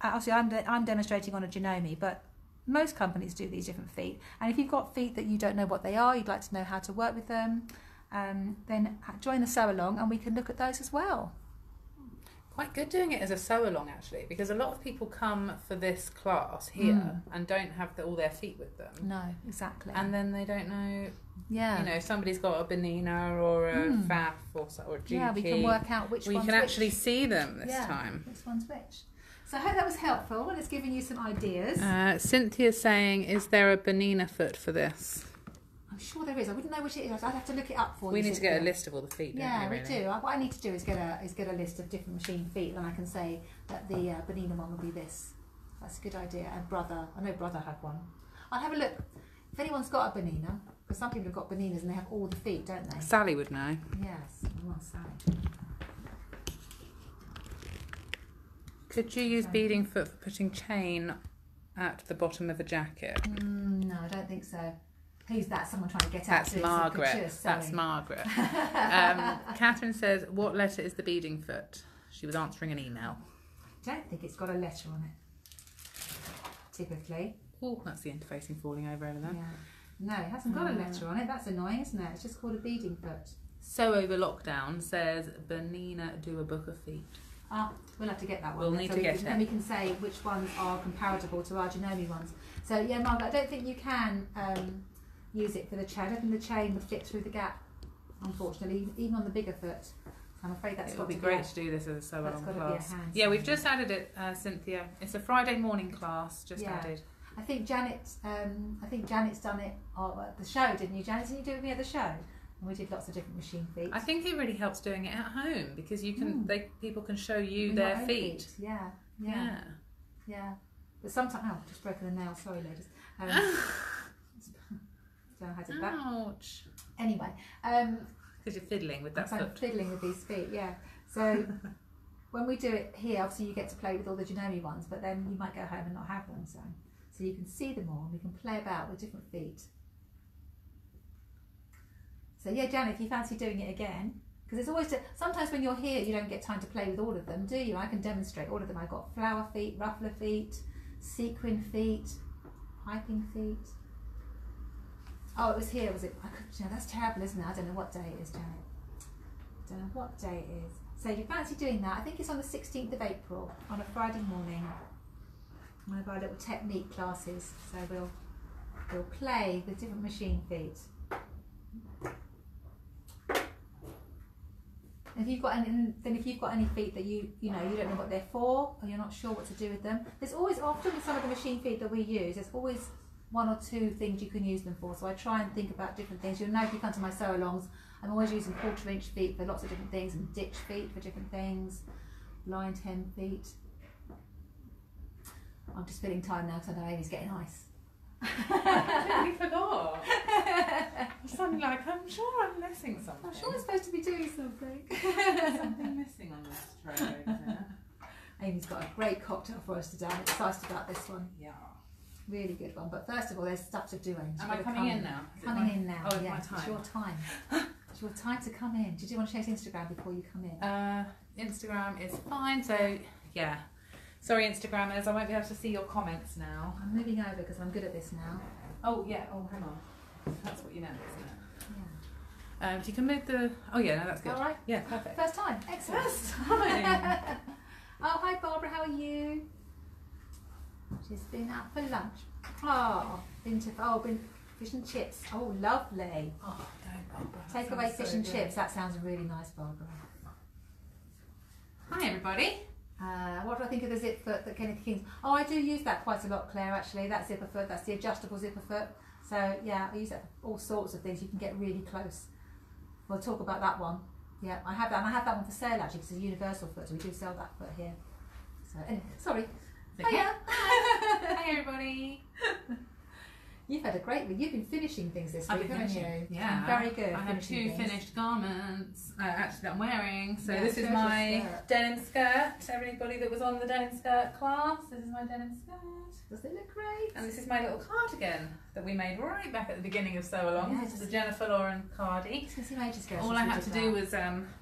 I'm demonstrating on a Janome, but most companies do these different feet. And if you've got feet that you don't know what they are, you'd like to know how to work with them, then join the sew along and we can look at those as well. Quite good doing it as a sew along actually, because a lot of people come for this class here and don't have all their feet with them. No, exactly. And then they don't know, you know, if somebody's got a Bernina or a faff or a Juki. Yeah, we can work out which one's which. We can actually see them this time. This one's which. So I hope that was helpful and it's given you some ideas. Cynthia's saying, is there a Bernina foot for this? I'm sure there is. I wouldn't know which it is. I'd have to look it up for you. We need to get a list of all the feet. Yeah, we do. What I need to do is get a list of different machine feet, and I can say that the Bernina one will be this. That's a good idea. And Brother, I know Brother had one. I'll have a look. If anyone's got a Bernina, because some people have got Berninas and they have all the feet, don't they? Sally would know. Yes, well, Sally. Could you use beading foot for putting chain at the bottom of a jacket? No, I don't think so. Who's that? Someone trying to get out. That's Margaret. That's Margaret. Catherine says, what letter is the beading foot? She was answering an email. I don't think it's got a letter on it, typically. Oh, that's the interfacing falling over there. Yeah. No, it hasn't got a letter on it. That's annoying, isn't it? It's just called a beading foot. So Over Lockdown says, Bernina do a book of feet. Ah, we'll have to get that one. We'll need to get it. Then we can say which ones are comparable to our Janome ones. So, yeah, Margaret, I don't think you can... use it for the chain. I think the chain would fit through the gap, unfortunately, even on the bigger foot. I'm afraid that's got to be great to do this as a sew along class. Yeah, we've just added it, Cynthia. It's a Friday morning class, just added. I think Janet's done it at the show, didn't you, Janet? Didn't you do it with me at the show? And we did lots of different machine feet. I think it really helps doing it at home because you can, people can show you their feet. Yeah, yeah, yeah, yeah. But sometimes, oh, I've just broken a nail. Sorry, ladies. Ouch. Anyway, because you're fiddling with that foot. I'm fiddling with these feet, yeah. So when we do it here, obviously you get to play with all the Janome ones, but then you might go home and not have them. So you can see them all. And we can play about with different feet. So yeah, Janet, if you fancy doing it again, because it's always sometimes when you're here, you don't get time to play with all of them, do you? I can demonstrate all of them. I've got flower feet, ruffler feet, sequin feet, piping feet. Oh, it was here, was it? I couldn't, you know, that's terrible, isn't it? I don't know what day it is, Janet. I don't know what day it is. So if you fancy doing that, I think it's on the 16th of April, on a Friday morning. One of our little technique classes. So we'll play with different machine feet. And if you've got any, then if you've got any feet that you don't know what they're for, or you're not sure what to do with them, there's always, often with some of the machine feet that we use, there's always one or two things you can use them for. So I try and think about different things. You'll know if you come to my sew alongs, I'm always using 1/4 inch feet for lots of different things, and ditch feet for different things, blind hem feet. I'm just filling time now because I know Amy's getting ice. I totally forgot. I'm suddenly like, I'm sure I'm missing something. I'm sure I'm supposed to be doing something. There's something missing on this tray over there. Amy's got a great cocktail for us today. I'm excited about this one. Yeah. Really good one. But first of all, there's stuff to do. Am I coming in now? Coming in now. Oh, yeah. It's your time. It's your time to come in. Did you want to check Instagram before you come in? Instagram is fine. So, yeah. Sorry, Instagrammers, I won't be able to see your comments now. I'm moving over because I'm good at this now. Oh, yeah. Oh, hang on. That's what you know, isn't it? Yeah. If you can move the... Oh, yeah, no, that's good. All right. Yeah, perfect. First time. Excellent. First time. Oh, hi, Barbara. How are you? She's been out for lunch. Oh, been fish and chips. Oh, lovely. Oh, don't, Barbara. Take away fish and chips. That sounds really nice, Barbara. Hi, everybody. What do I think of the zip foot that Kenneth King's? Oh, I do use that quite a lot, Claire, actually. That zipper foot, that's the adjustable zipper foot. So, yeah, I use that for all sorts of things. You can get really close. We'll talk about that one. Yeah, I have that, and I have that one for sale, actually, because it's a universal foot, so we do sell that foot here. So, anyway, sorry. Oh, yeah. Hi. Hi, everybody. You've had a great week. You've been finishing things this week, haven't you? Yeah. Very good. I have two finished garments actually that I'm wearing. So this is my denim skirt. Everybody that was on the denim skirt class, this is my denim skirt. Does it look great? And this is my little cardigan that we made right back at the beginning of Sew Along. This is the Jennifer Lauren Cardi. All I had to do was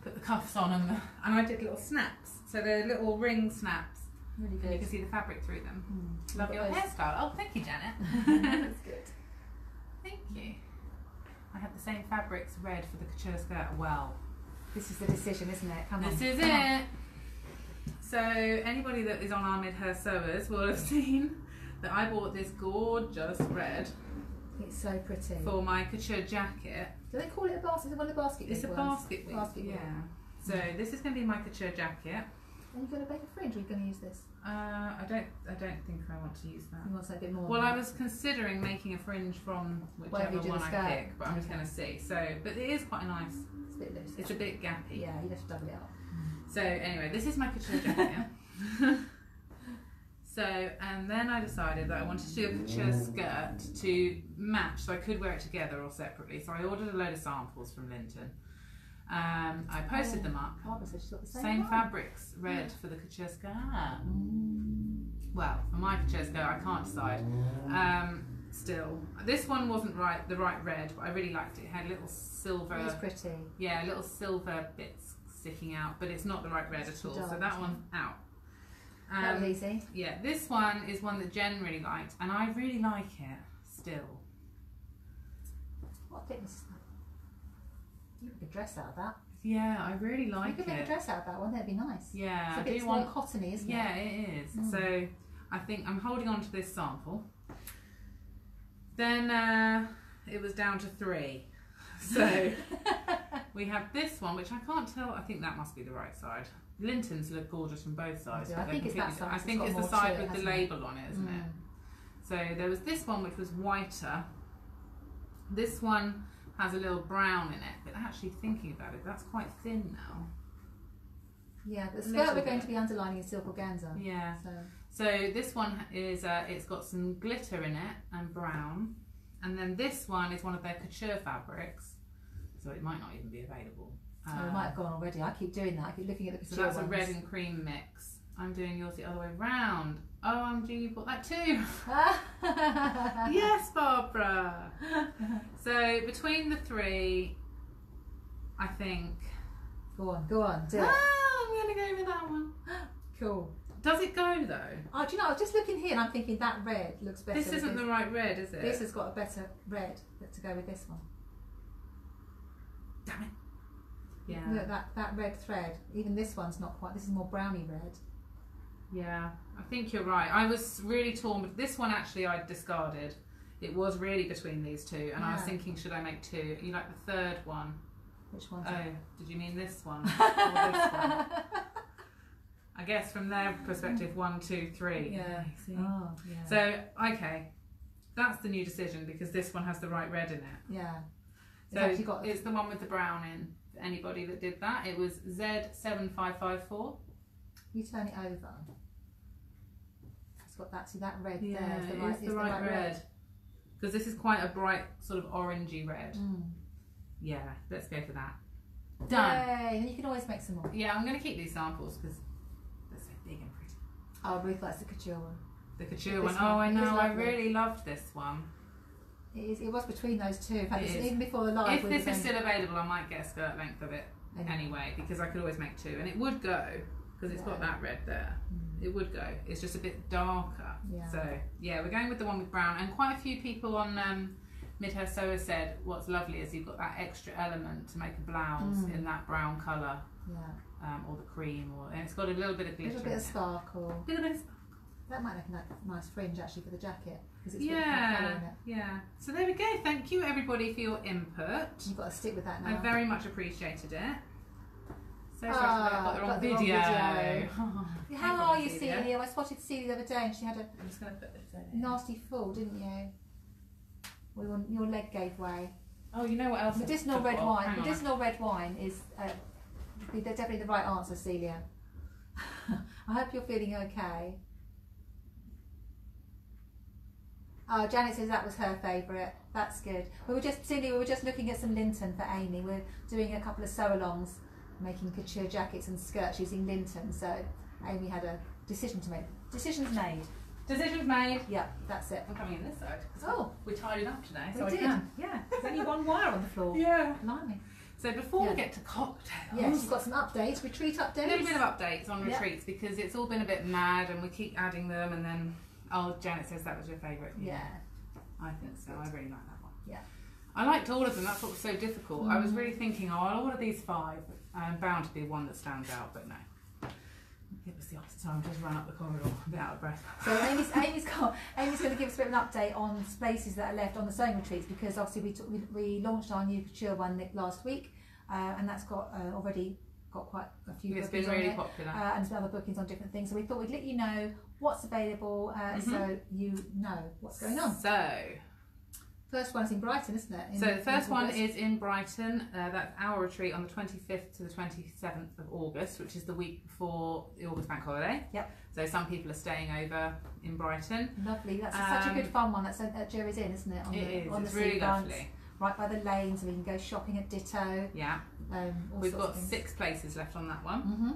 put the cuffs on and I did little snaps. So they're little ring snaps. Really good. And you can see the fabric through them. Mm. Love your hairstyle. Oh, thank you, Janet. That's good. Thank you. I have the same fabrics red for the couture skirt. Well, this is the decision, isn't it? Come on. This is it. So anybody that is on our Midhurst Sewers will have seen that I bought this gorgeous red. It's so pretty. For my couture jacket. Do they call it a basket? Is it one of the basket? It's a basket weave. Yeah. So this is going to be my couture jacket. Are you going to make a fringe, or are you going to use this? I don't think I want to use that. You want to say a bit more? Well, I was considering making a fringe from whichever one I pick, but I'm just going to see. So, but it is quite a nice. It's a bit loose. It's a bit gappy. Yeah, you have to double it up. So anyway, this is my couture jacket. So, and then I decided that I wanted to do a couture skirt to match, so I could wear it together or separately. So I ordered a load of samples from Linton. I posted them up. Barbara said she's got the same fabrics, red for the couture skirt. Well, for my couture skirt, I can't decide. Still, this one wasn't the right red, but I really liked it. It had little silver. It was pretty. Yeah, little silver bits sticking out, but it's not the right red at all. So that one's out. That was easy. Yeah, this one is one that Jen really liked, and I really like it still. What thickness is that? You could make a dress out of that. Yeah, I really like it. You could make a dress out of that one, that'd be nice. Yeah, it's a bit more cottony, isn't it? Yeah, it is. Mm. So I think I'm holding on to this sample. Then it was down to 3. So we have this one, which I can't tell. I think that must be the right side. Linton's look gorgeous from both sides. I think it's that side. I think it's the side with the label on it, isn't it? So there was this one, which was whiter. This one has a little brown in it, but actually thinking about it, that's quite thin now. Yeah, the skirt we're going to be underlining is silk organza. Yeah. So this one is it's got some glitter in it and brown, and then this one is one of their couture fabrics, so it might not even be available. Oh, it might have gone already. I keep doing that. I keep looking at the couture. So that's a red and cream mix. I'm doing yours the other way round. Oh, you bought that too. Yes, Barbara. So between the 3, I think. Go on, do it. I'm gonna go with that one. Cool. Does it go though? Oh, do you know? I was just looking here and I'm thinking that red looks better. This isn't the right red, is it? This has got a better red to go with this one. Damn it. Yeah. Look, that red thread. Even this one's not quite. This is more browny red. Yeah, I think you're right. I was really torn, but this one actually I discarded. It was really between these two, and I was thinking, should I make two? You like the third one? Which one? Oh, did you mean this one or this one? I guess from their perspective, 1, 2, 3. Yeah. See. Oh, yeah. So okay, that's the new decision because this one has the right red in it. Yeah. So it's, got it's the one with the brown in. Anybody that did that, it was Z7554. You turn it over. It's got that. See that red there. It's the right, it's the right red. Because this is quite a bright sort of orangey red. Mm. Yeah, let's go for that. Done. Yay, and you can always make some more. Yeah, I'm going to keep these samples because they're so big and pretty. Oh, Ruth likes the couture one. The couture one. Oh, I know. I really loved this one. It was between those two. In fact, even before the live. If this is still available, I might get a skirt length of it anyway because I could always make two, and it would go because it's got that red there. Mm. It would go. It's just a bit darker. Yeah. So yeah, we're going with the one with brown, and quite a few people on Midhurst Sewing said what's lovely is you've got that extra element to make a blouse in that brown colour, or the cream, and it's got a little bit of glitter, a little bit of sparkle, That might look like a nice fringe actually for the jacket because it's got that colour in it. So there we go. Thank you everybody for your input. You've got to stick with that now. I very much appreciated it. So sorry I got the wrong video. Oh, how are you, Celia? I spotted Celia the other day and she had a nasty fall, didn't you? Your leg gave way. Oh, you know what else? Medicinal red wine. Medicinal red wine is definitely the right answer, Celia. I hope you're feeling okay. Oh, Janet says that was her favourite. That's good. We were just, Cindy, we were just looking at some Linton for Amy. We're doing a couple of sew-alongs, making couture jackets and skirts using Linton. So Amy had a decision to make. Decisions made. Decisions made. Yeah, that's it. I'm coming in this side. Oh, we tied it up today. So we did. Yeah. There's only one wire on the floor. Yeah. Blimey. So before we get to cocktails, we've got some updates. Retreat updates. A little bit of updates on retreats because it's all been a bit mad, and we keep adding them, and then. Oh, Janet says that was your favourite. Yeah. I think so. I really like that one. Yeah. I liked all of them. That's what was so difficult. I was really thinking, oh, I'll order these 5. I'm bound to be one that stands out, but no. It was the opposite. So I'm just run up the corridor, a bit out of breath. So Amy's going to give us a bit of an update on spaces that are left on the sewing retreats because obviously we launched our new couture one last week, and that's got already got quite a few bookings. It's been really popular. And some other bookings on different things. So we thought we'd let you know what's available so you know what's going on. So, first one's in Brighton, isn't it? So the first one is in Brighton. That's our retreat on the 25th to the 27th of August, which is the week before the August bank holiday. Yep. So some people are staying over in Brighton. Lovely. That's such a good fun one. That's at Jerry's Inn, isn't it? It's really lovely. Right by the lane, so we can go shopping at Ditto. Yeah. We've got 6 places left on that one. Mm-hmm.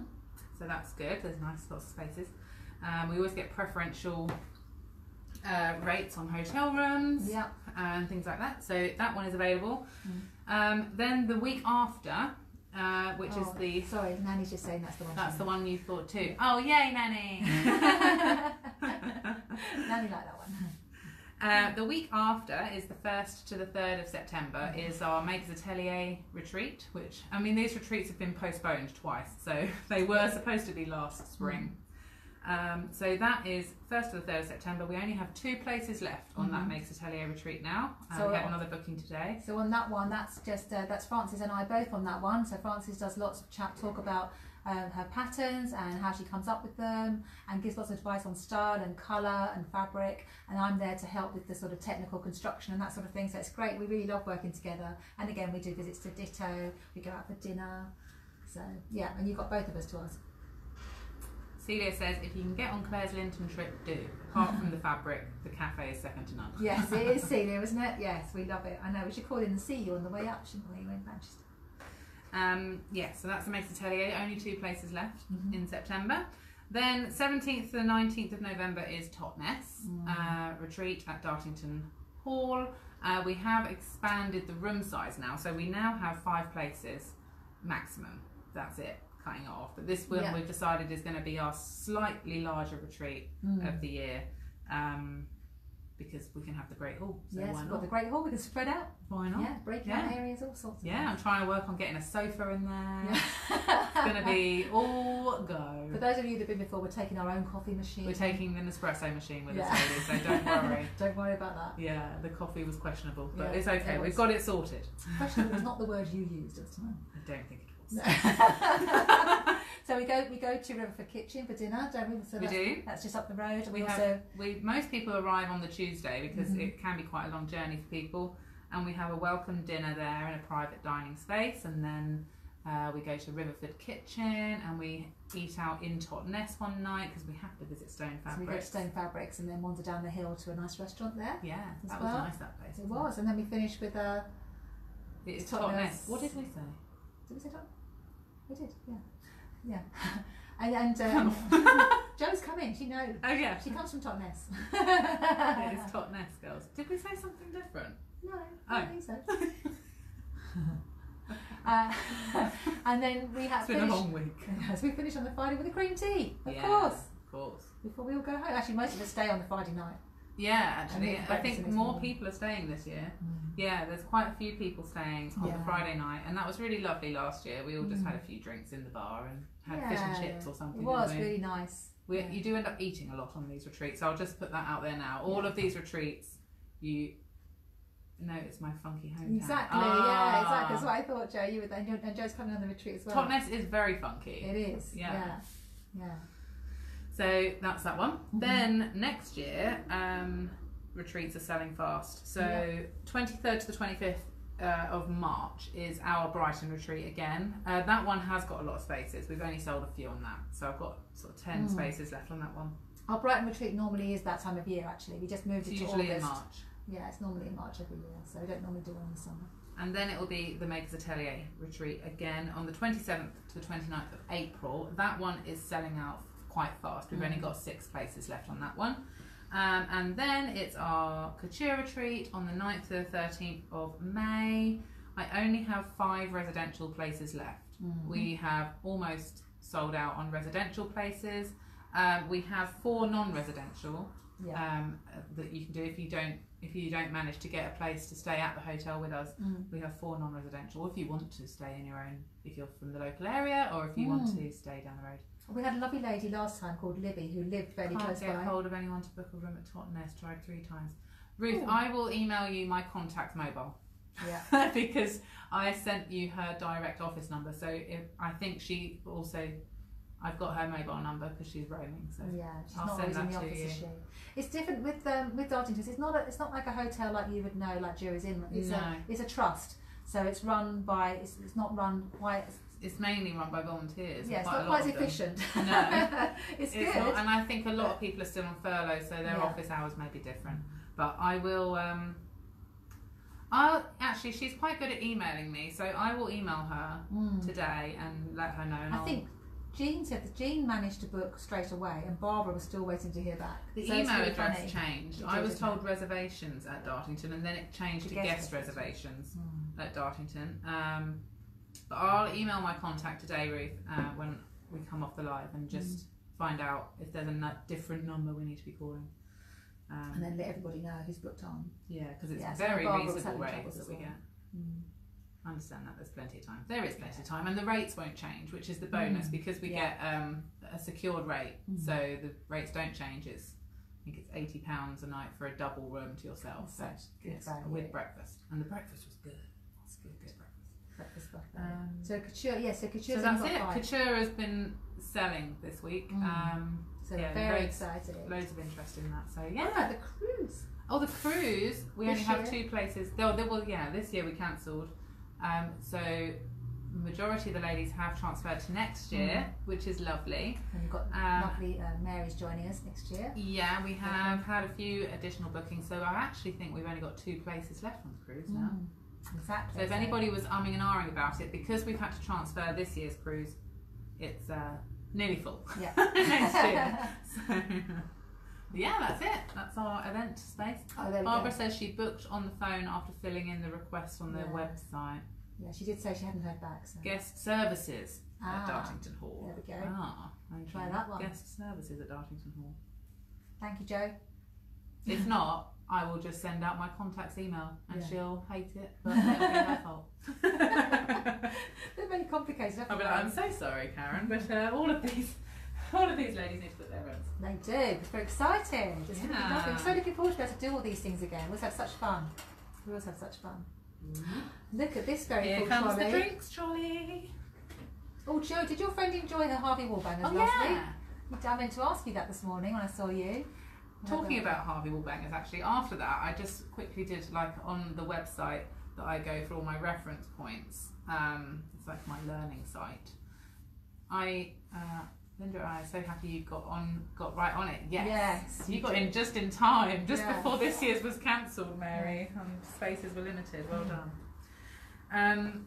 So that's good. There's lots of spaces. We always get preferential rates on hotel rooms and things like that. So that one is available. Mm. Then the week after, which is the... Sorry, Nanny's just saying that's the one. That's the one you thought too. Oh, yay, Nanny! Nanny liked that one. The week after is the 1st to the 3rd of September is our Maker's Atelier retreat, which, I mean, these retreats have been postponed twice, so they were supposed to be last spring. So that is 1st to the 3rd of September. We only have 2 places left on that Maker's Atelier retreat now. So we have another booking today. So on that one, that's just, that's Frances and I both on that one. So Frances does lots of talk about her patterns and how she comes up with them and gives lots of advice on style and colour and fabric, and I'm there to help with the sort of technical construction and that sort of thing. So it's great. We really love working together, and again we do visits to Ditto, we go out for dinner, so yeah, and you've got both of us to us. Celia says if you can get on Claire's Linton trip, do. Apart from the fabric, the cafe is second to none. Yes, it is, Celia, isn't it? Yes, we love it. I know, we should call in and see you on the way up, shouldn't we, in Manchester. Yeah, so that's the Maker's Atelier, only 2 places left in September. Then 17th to the 19th of November is Totness retreat at Dartington Hall. We have expanded the room size now, so we now have 5 places maximum. That's it, cutting it off. But this one we've decided is going to be our slightly larger retreat of the year. because we can have the Great Hall. So yes, why not? Got the Great Hall, we can spread out. Why not? Yeah, breaking out areas, all sorts of things. I'm trying to work on getting a sofa in there. Yeah. It's going to be all go. For those of you that have been before, we're taking our own coffee machine. We're taking an espresso machine with us, ladies, so don't worry. Don't worry about that. Yeah, the coffee was questionable, but it's okay. We've got it sorted. Questionable is not the word you used at the time. I don't think it was. So we go to Riverford Kitchen for dinner, don't we? So we do. That's just up the road. And most people arrive on the Tuesday because it can be quite a long journey for people, and we have a welcome dinner there in a private dining space, and then we go to Riverford Kitchen and we eat out in Totnes one night because we have to visit Stone Fabrics. So we go to Stone Fabrics and then wander down the hill to a nice restaurant there. Yeah, that was nice, that place. It was, and then we finished with it's Totnes. What did we say? Did we say Totnes? We did, yeah. Yeah, and Jo's coming. She knows. Oh yeah, she comes from Totnes. It's Totnes, girls. Did we say something different? No, I don't think so. And then we had. It's been a long week. So we finish on the Friday with a cream tea, of course. Before we all go home. Actually, most of us stay on the Friday night. Yeah, actually, I think more people are staying this year. Yeah, there's quite a few people staying on the Friday night, and that was really lovely last year. We all just had a few drinks in the bar and had fish and chips or something. It was really nice. You do end up eating a lot on these retreats, so I'll just put that out there now. All of these retreats, you notice my funky hometown. Exactly, exactly. That's what I thought, Jo. You were there, and Jo's coming on the retreat as well. Totnes is very funky. It is, yeah. So that's that one. Then next year, retreats are selling fast. So 23rd to the 25th of March is our Brighton retreat again. That one has got a lot of spaces. We've only sold a few on that. So I've got sort of 10 spaces left on that one. Our Brighton retreat normally is that time of year, actually. We just moved it to August. Usually in March. Yeah, it's normally in March every year. So we don't normally do one in the summer. And then it will be the Maker's Atelier retreat again on the 27th to the 29th of April. That one is selling out quite fast. We've only got 6 places left on that one. And then it's our couture retreat on the 9th to the 13th of May. I only have 5 residential places left. We have almost sold out on residential places. We have 4 non-residential that you can do if you don't manage to get a place to stay at the hotel with us. We have 4 non-residential if you want to stay in your own, if you're from the local area or if you want to stay down the road. We had a lovely lady last time called Libby who lived very close by. Can't get hold of anyone to book a room at Totnes. Tried 3 times. Ruth, ooh. I will email you my contact mobile. Yeah. Because I sent you her direct office number. So I think she also, I've got her mobile number because she's roaming. So yeah, she's I'll not send that in the to office, you. Is she? It's different with Dartington. It's not like a hotel like you would know, like Jerry's Inn. It's a trust. So it's run by. It's not run by. It's mainly run by volunteers. Yeah, it's not quite as efficient. No, it's good. Not, and I think a lot of people are still on furlough, so their office hours may be different. But I will. Actually, she's quite good at emailing me, so I will email her today and let her know. And I think Jean said that Jean managed to book straight away, and Barbara was still waiting to hear back. The email address changed. I was told reservations at Dartington, and then it changed to guest reservations at Dartington. But I'll email my contact today, Ruth, when we come off the live and just find out if there's a different number we need to be calling. And then let everybody know who's booked on. Yeah, because it's very reasonable rates that we get. I understand that. There's plenty of time. There is plenty of time. And the rates won't change, which is the bonus, because we get a secured rate. So the rates don't change. I think it's £80 a night for a double room to yourself. With breakfast. And the breakfast was good. That's good. Good breakfast. So couture, so that's it. Couture has been selling this week. So very excited. Loads of interest in that. So the cruise. Oh, the cruise. We only have 2 places. This year we cancelled. So the majority of the ladies have transferred to next year, which is lovely. And we've got lovely Mary's joining us next year. Yeah, we have had a few additional bookings. So I actually think we've only got 2 places left on the cruise now. Exactly. So if anybody was umming and ahhing about it, because we've had to transfer this year's cruise, it's nearly full. Yeah. Next year. So, that's it. That's our event space. Barbara says she booked on the phone after filling in the request on their website. Yeah, she did say she hadn't heard back. So. Guest services at Dartington Hall. There we go. Try that one. Guest services at Dartington Hall. Thank you, Jo. If not. I will just send out my contact's email and she'll hate it, but it'll be her fault. They're very complicated. I'll be like, I'm so sorry, Karen, but all of these ladies need to put their rooms. They do. It's very exciting. It's really lovely. I'm so looking forward to be able to do all these things again. We always have such fun. We always have such fun. Look at this very cool trolley. Here comes the drinks trolley. Oh, Jo, did your friend enjoy her Harvey Wallbangers last week? I meant to ask you that this morning when I saw you. Talking about Harvey Wallbangers, actually, after that, I just quickly did, like, on the website that I go for all my reference points. It's like my learning site. Linda and I are so happy you got right on it. Yes. You got in just in time, just before this year's was cancelled, Mary. Spaces were limited. Well done.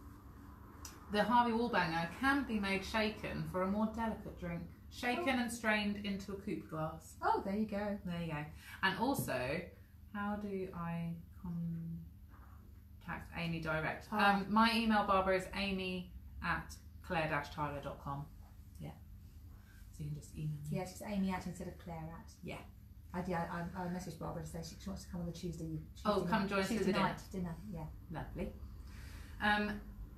The Harvey Wallbanger can be made shaken for a more delicate drink. Shaken and strained into a coupe glass. Oh, there you go. There you go. And also, how do I contact Amy direct? My email, Barbara, is amy@claire-tyler.com. Yeah. So you can just email me. Yeah, she's amy@ instead of Claire@. Yeah. I messaged Barbara to say she wants to come on the Tuesday. Come join us for the dinner. Yeah. Lovely.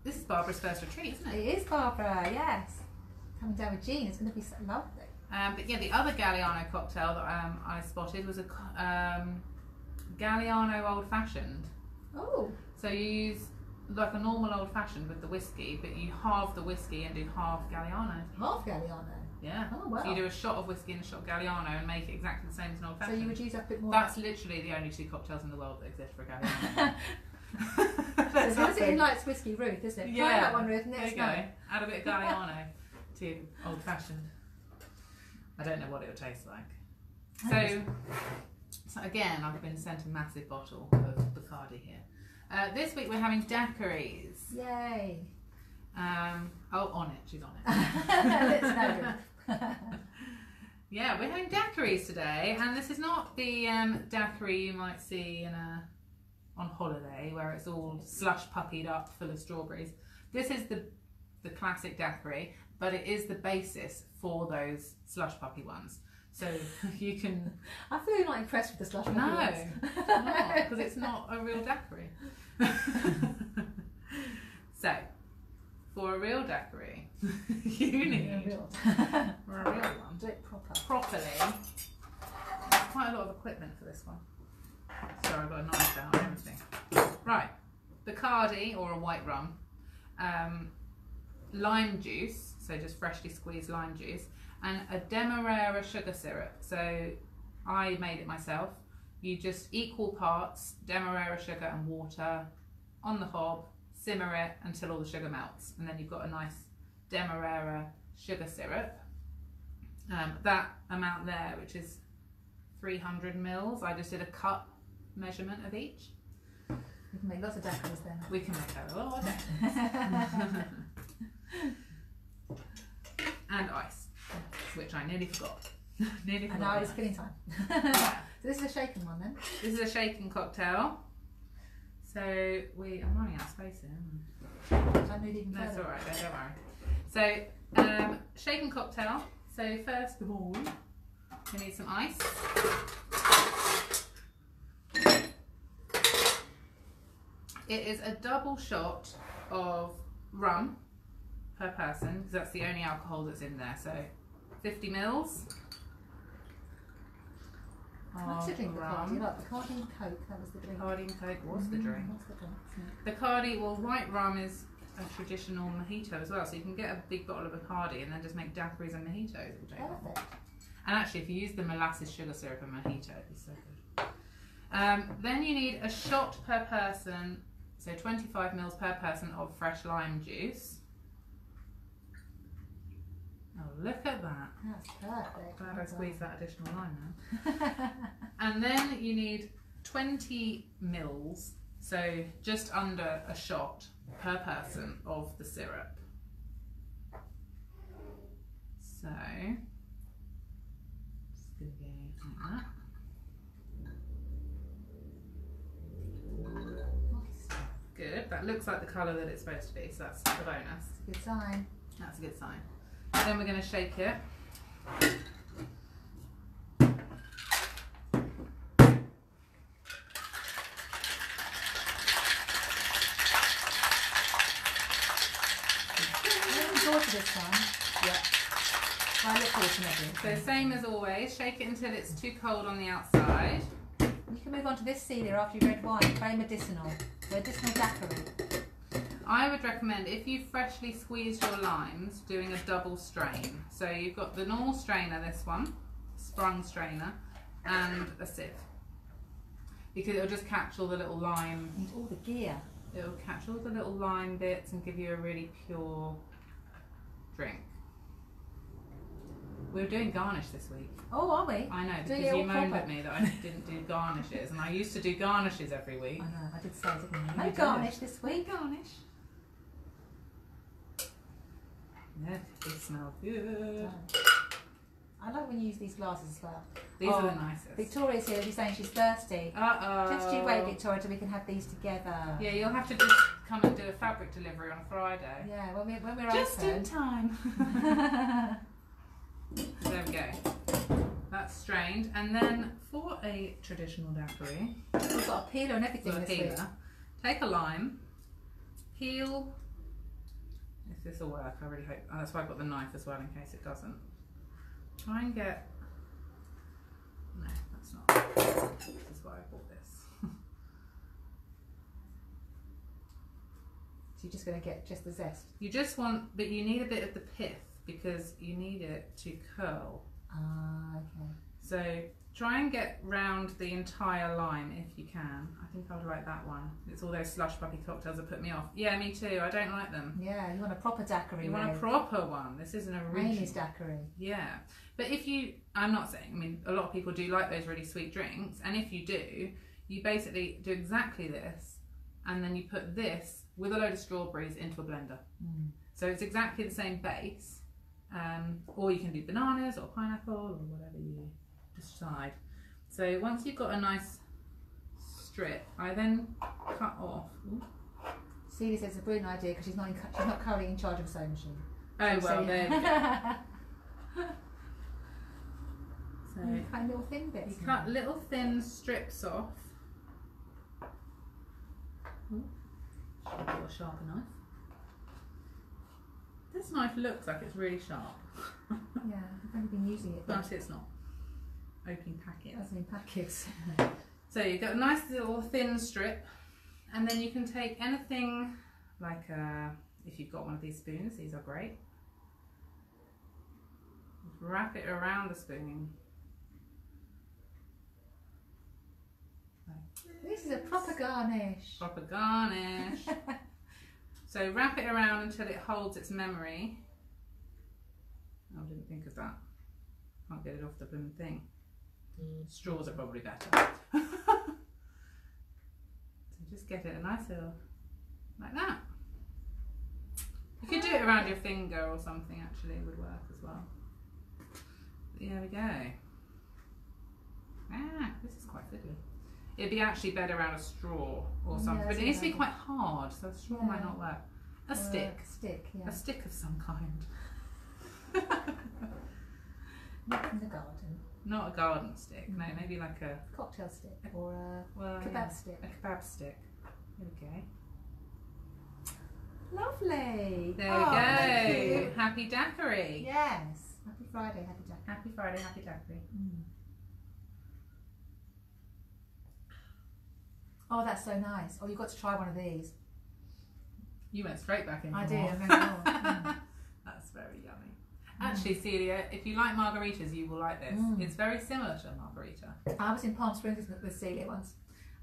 This is Barbara's first retreat, isn't it? It is, Barbara, yes. Coming down with Jean, it's going to be so lovely. But yeah, the other Galliano cocktail that I spotted was a Galliano Old Fashioned. Oh. So you use like a normal Old Fashioned with the whiskey, but you halve the whiskey and do half Galliano. Half Galliano? Yeah. Oh, wow. So you do a shot of whiskey and a shot of Galliano and make it exactly the same as an Old Fashioned. So you would use a bit more... That's literally the only two cocktails in the world that exist for a Galliano. As long as it enlightens Whiskey Ruth, isn't it? Yeah. Try that one, Ruth, next time. Add a bit of Galliano. Old fashioned. I don't know what it'll taste like. So again, I've been sent a massive bottle of Bacardi here. This week we're having daiquiris. Yay! On it. She's on it. Yeah, we're having daiquiris today, and this is not the daiquiri you might see in on holiday where it's all slush puppied up, full of strawberries. This is the classic daiquiri. But it is the basis for those slush puppy ones. So you can... I'm really not impressed with the slush puppy ones. No, because it's not a real daiquiri. So, for a real daiquiri, you need... For a real one. Do it properly. There's quite a lot of equipment for this one. Sorry, I've got a knife down and everything. Right, Bacardi, or a white rum, lime juice, so just freshly squeezed lime juice, and a Demerara sugar syrup. So I made it myself. You just equal parts Demerara sugar and water on the hob, simmer it until all the sugar melts, and then you've got a nice Demerara sugar syrup. That amount there, which is 300 mils, I just did a cup measurement of each. We can make lots of daiquiris then. We can make a lot of daiquiris. And ice, which I nearly forgot. And I was killing time. So this is a shaken one then? This is a shaken cocktail. So I'm running out of space here. I need even further. That's alright, don't worry. So shaken cocktail. So first of all, we need some ice. It is a double shot of rum per person, because that's the only alcohol that's in there. So 50 mils. Considering Bacardi, like Bacardi and Coke, that was the drink. Bacardi and Coke was the drink. Bacardi, well, white rum is a traditional mojito as well, so you can get a big bottle of Bacardi and then just make daiquiris and mojitos all day long. And actually, if you use the molasses sugar syrup and mojito, it'd be so good. Then you need a shot per person, so 25 mils per person of fresh lime juice. Oh, look at that. That's perfect. Glad I squeezed that additional lime now. And then you need 20 mils, so just under a shot per person of the syrup. So, just going to go like that. Good. That looks like the colour that it's supposed to be, so that's a bonus. That's a good sign. That's a good sign. Then we're going to shake it. this one. Yep. I look forward to making it. So same as always, shake it until it's too cold on the outside. You can move on to this cedar after you red wine. Very medicinal. Medicinal daiquiri. I would recommend, if you freshly squeezed your limes, doing a double strain. So you've got the normal strainer, this one, sprung strainer, and a sieve. Because it'll just catch all the little lime. And all the gear. It'll catch all the little lime bits and give you a really pure drink. We're doing garnish this week. Oh, are we? I know, because you moaned at me that I didn't do garnishes, and I used to do garnishes every week. I know, I did say, didn't I? No garnish this week. Garnish. Yeah, they smell good. I like when you use these glasses as well. These are the nicest. Victoria's here, she's saying she's thirsty. Uh-oh. Just you wait, Victoria, till we can have these together. Yeah, you'll have to just come and do a fabric delivery on Friday. Yeah, when we're just open. Just in time. There we go. That's strained. And then for a traditional daiquiri, we've got a peeler and everything this week. Take a lime, peel. If this will work, I really hope. Oh, that's why I've got the knife as well, in case it doesn't. Try and get. No, that's not. This is why I bought this. So you're just going to get just the zest. You just want, but you need a bit of the pith, because you need it to curl. Ah, okay. So try and get round the entire lime if you can. I think I would like that one. It's all those slush puppy cocktails that put me off. Yeah, me too. I don't like them. Yeah, you want a proper daiquiri. You want a proper one. This isn't a Amy's daiquiri. Yeah. But if you, I'm not saying, I mean, a lot of people do like those really sweet drinks. And if you do, you basically do exactly this. And then you put this with a load of strawberries into a blender. Mm. So it's exactly the same base. Or you can do bananas or pineapple or whatever you decide. So once you've got a nice strip, I then cut off. Ooh. Celia says it's a brilliant idea because she's not currently in charge of a sewing machine. Oh, so well, there we go. So you cut little thin bits. You cut little thin strips off. Ooh. Should I do a sharper knife? This knife looks like it's really sharp. Yeah, I've only been using it. But it's not. Opening packets. Opening packets. So you've got a nice little thin strip, and then you can take anything like if you've got one of these spoons, these are great. Just wrap it around the spoon. Like this is a proper garnish. Proper garnish. So wrap it around until it holds its memory. I didn't think of that. Can't get it off the blooming thing. Straws are probably better. So just get it a nice little, like that. You could do it around your finger or something, actually, it would work as well. But there we go. Ah, this is quite fiddly. It'd be actually better around a straw or something, but it needs to be quite hard, so a straw might not work. A stick. A stick of some kind. Not in the garden. Not a garden stick, no, maybe like a... Cocktail stick or a kebab stick. A kebab stick. Okay. Lovely. There we go. Happy daiquiri. Yes. Happy Friday, happy daiquiri. Happy Friday, happy daiquiri. Mm. Oh, that's so nice. Oh, you've got to try one of these. You went straight back in. I did. Mm. That's very yummy. Mm. Actually, Celia, if you like margaritas, you will like this. Mm. It's very similar to a margarita. I was in Palm Springs with Celia once,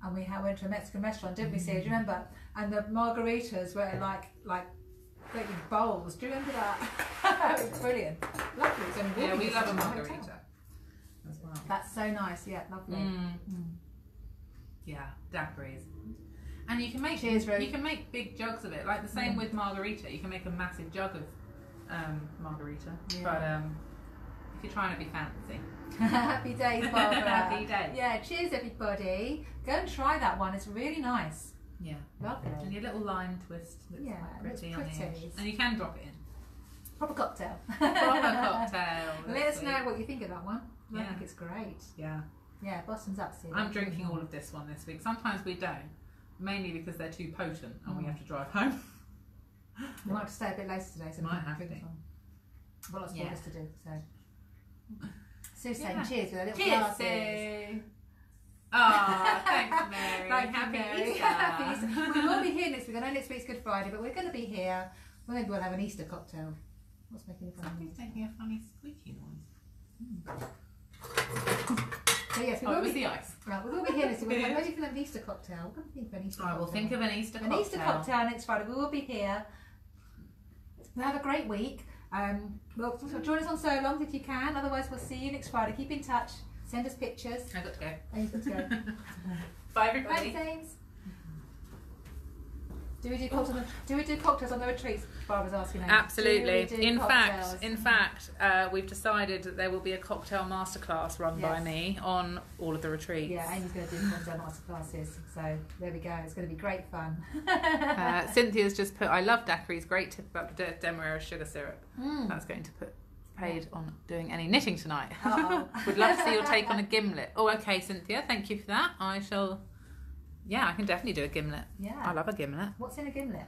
and we went to a Mexican restaurant, didn't we, Celia? Do you remember? And the margaritas were like bowls. Do you remember that? It was brilliant. Lovely. Yeah, we love a margarita as well. That's so nice. Yeah, lovely. Mm. Mm. Yeah, daiquiris, and you can make you can make big jugs of it. Like the same with margarita, you can make a massive jug of margarita. Yeah. But if you're trying to be fancy, happy days, Barbara. Happy days. Yeah, cheers everybody. Go and try that one. It's really nice. Yeah, lovely. And your little lime twist looks quite pretty on the edge, and you can drop it in. Proper cocktail. Proper cocktail. Let us know what you think of that one. Yeah. I think it's great. Yeah. Yeah, Boston's up soon. I'm drinking all of this one this week. Sometimes we don't, mainly because they're too potent and we have to drive home. We might have to stay a bit later today, so might have to. Well, lots more to do, so. Sue's saying cheers with a little glass. Cheers, Sue. Oh, thanks, Mary. Happy Easter. We will be here next week. I know next week's Good Friday, but we're going to be here. Maybe we'll have an Easter cocktail. What's making a funny noise? Something's making a funny squeaky noise. So yes, we will be the ice. Right, we will be here next week. Where do you feel like an Easter cocktail? We're going to think of an Easter cocktail. Right, we'll think of an Easter cocktail. An Easter cocktail next Friday. We will be here. We'll have a great week. Well, join us on So Long if you can. Otherwise, we'll see you next Friday. Keep in touch. Send us pictures. I've got to go. Oh, you've got to go. Bye, everybody. Bye, James. Do we do cocktails on the retreats? Barbara's asking. Absolutely. In fact, we've decided that there will be a cocktail masterclass run by me on all of the retreats. Yeah, Amy's going to do cocktail masterclasses. So there we go. It's going to be great fun. Cynthia's just put, I love daiquiris. Great tip about demerara sugar syrup. That's going to put paid on doing any knitting tonight. Would love to see your take on a gimlet. Oh, okay, Cynthia. Thank you for that. I shall. Yeah, I can definitely do a gimlet. Yeah. I love a gimlet. What's in a gimlet?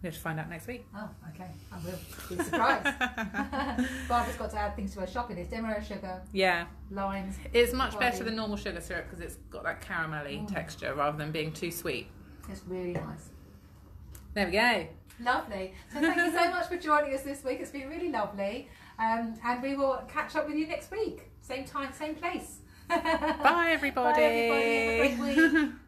We have to find out next week. Oh, okay. I will be surprised. Barbara's got to add things to her shopping. There's demerara sugar. Yeah. Limes. It's much better than normal sugar syrup because it's got that caramelly texture rather than being too sweet. It's really nice. There we go. Lovely. So thank you so much for joining us this week. It's been really lovely. And we will catch up with you next week. Same time, same place. Bye everybody. Bye everybody. Have a great week.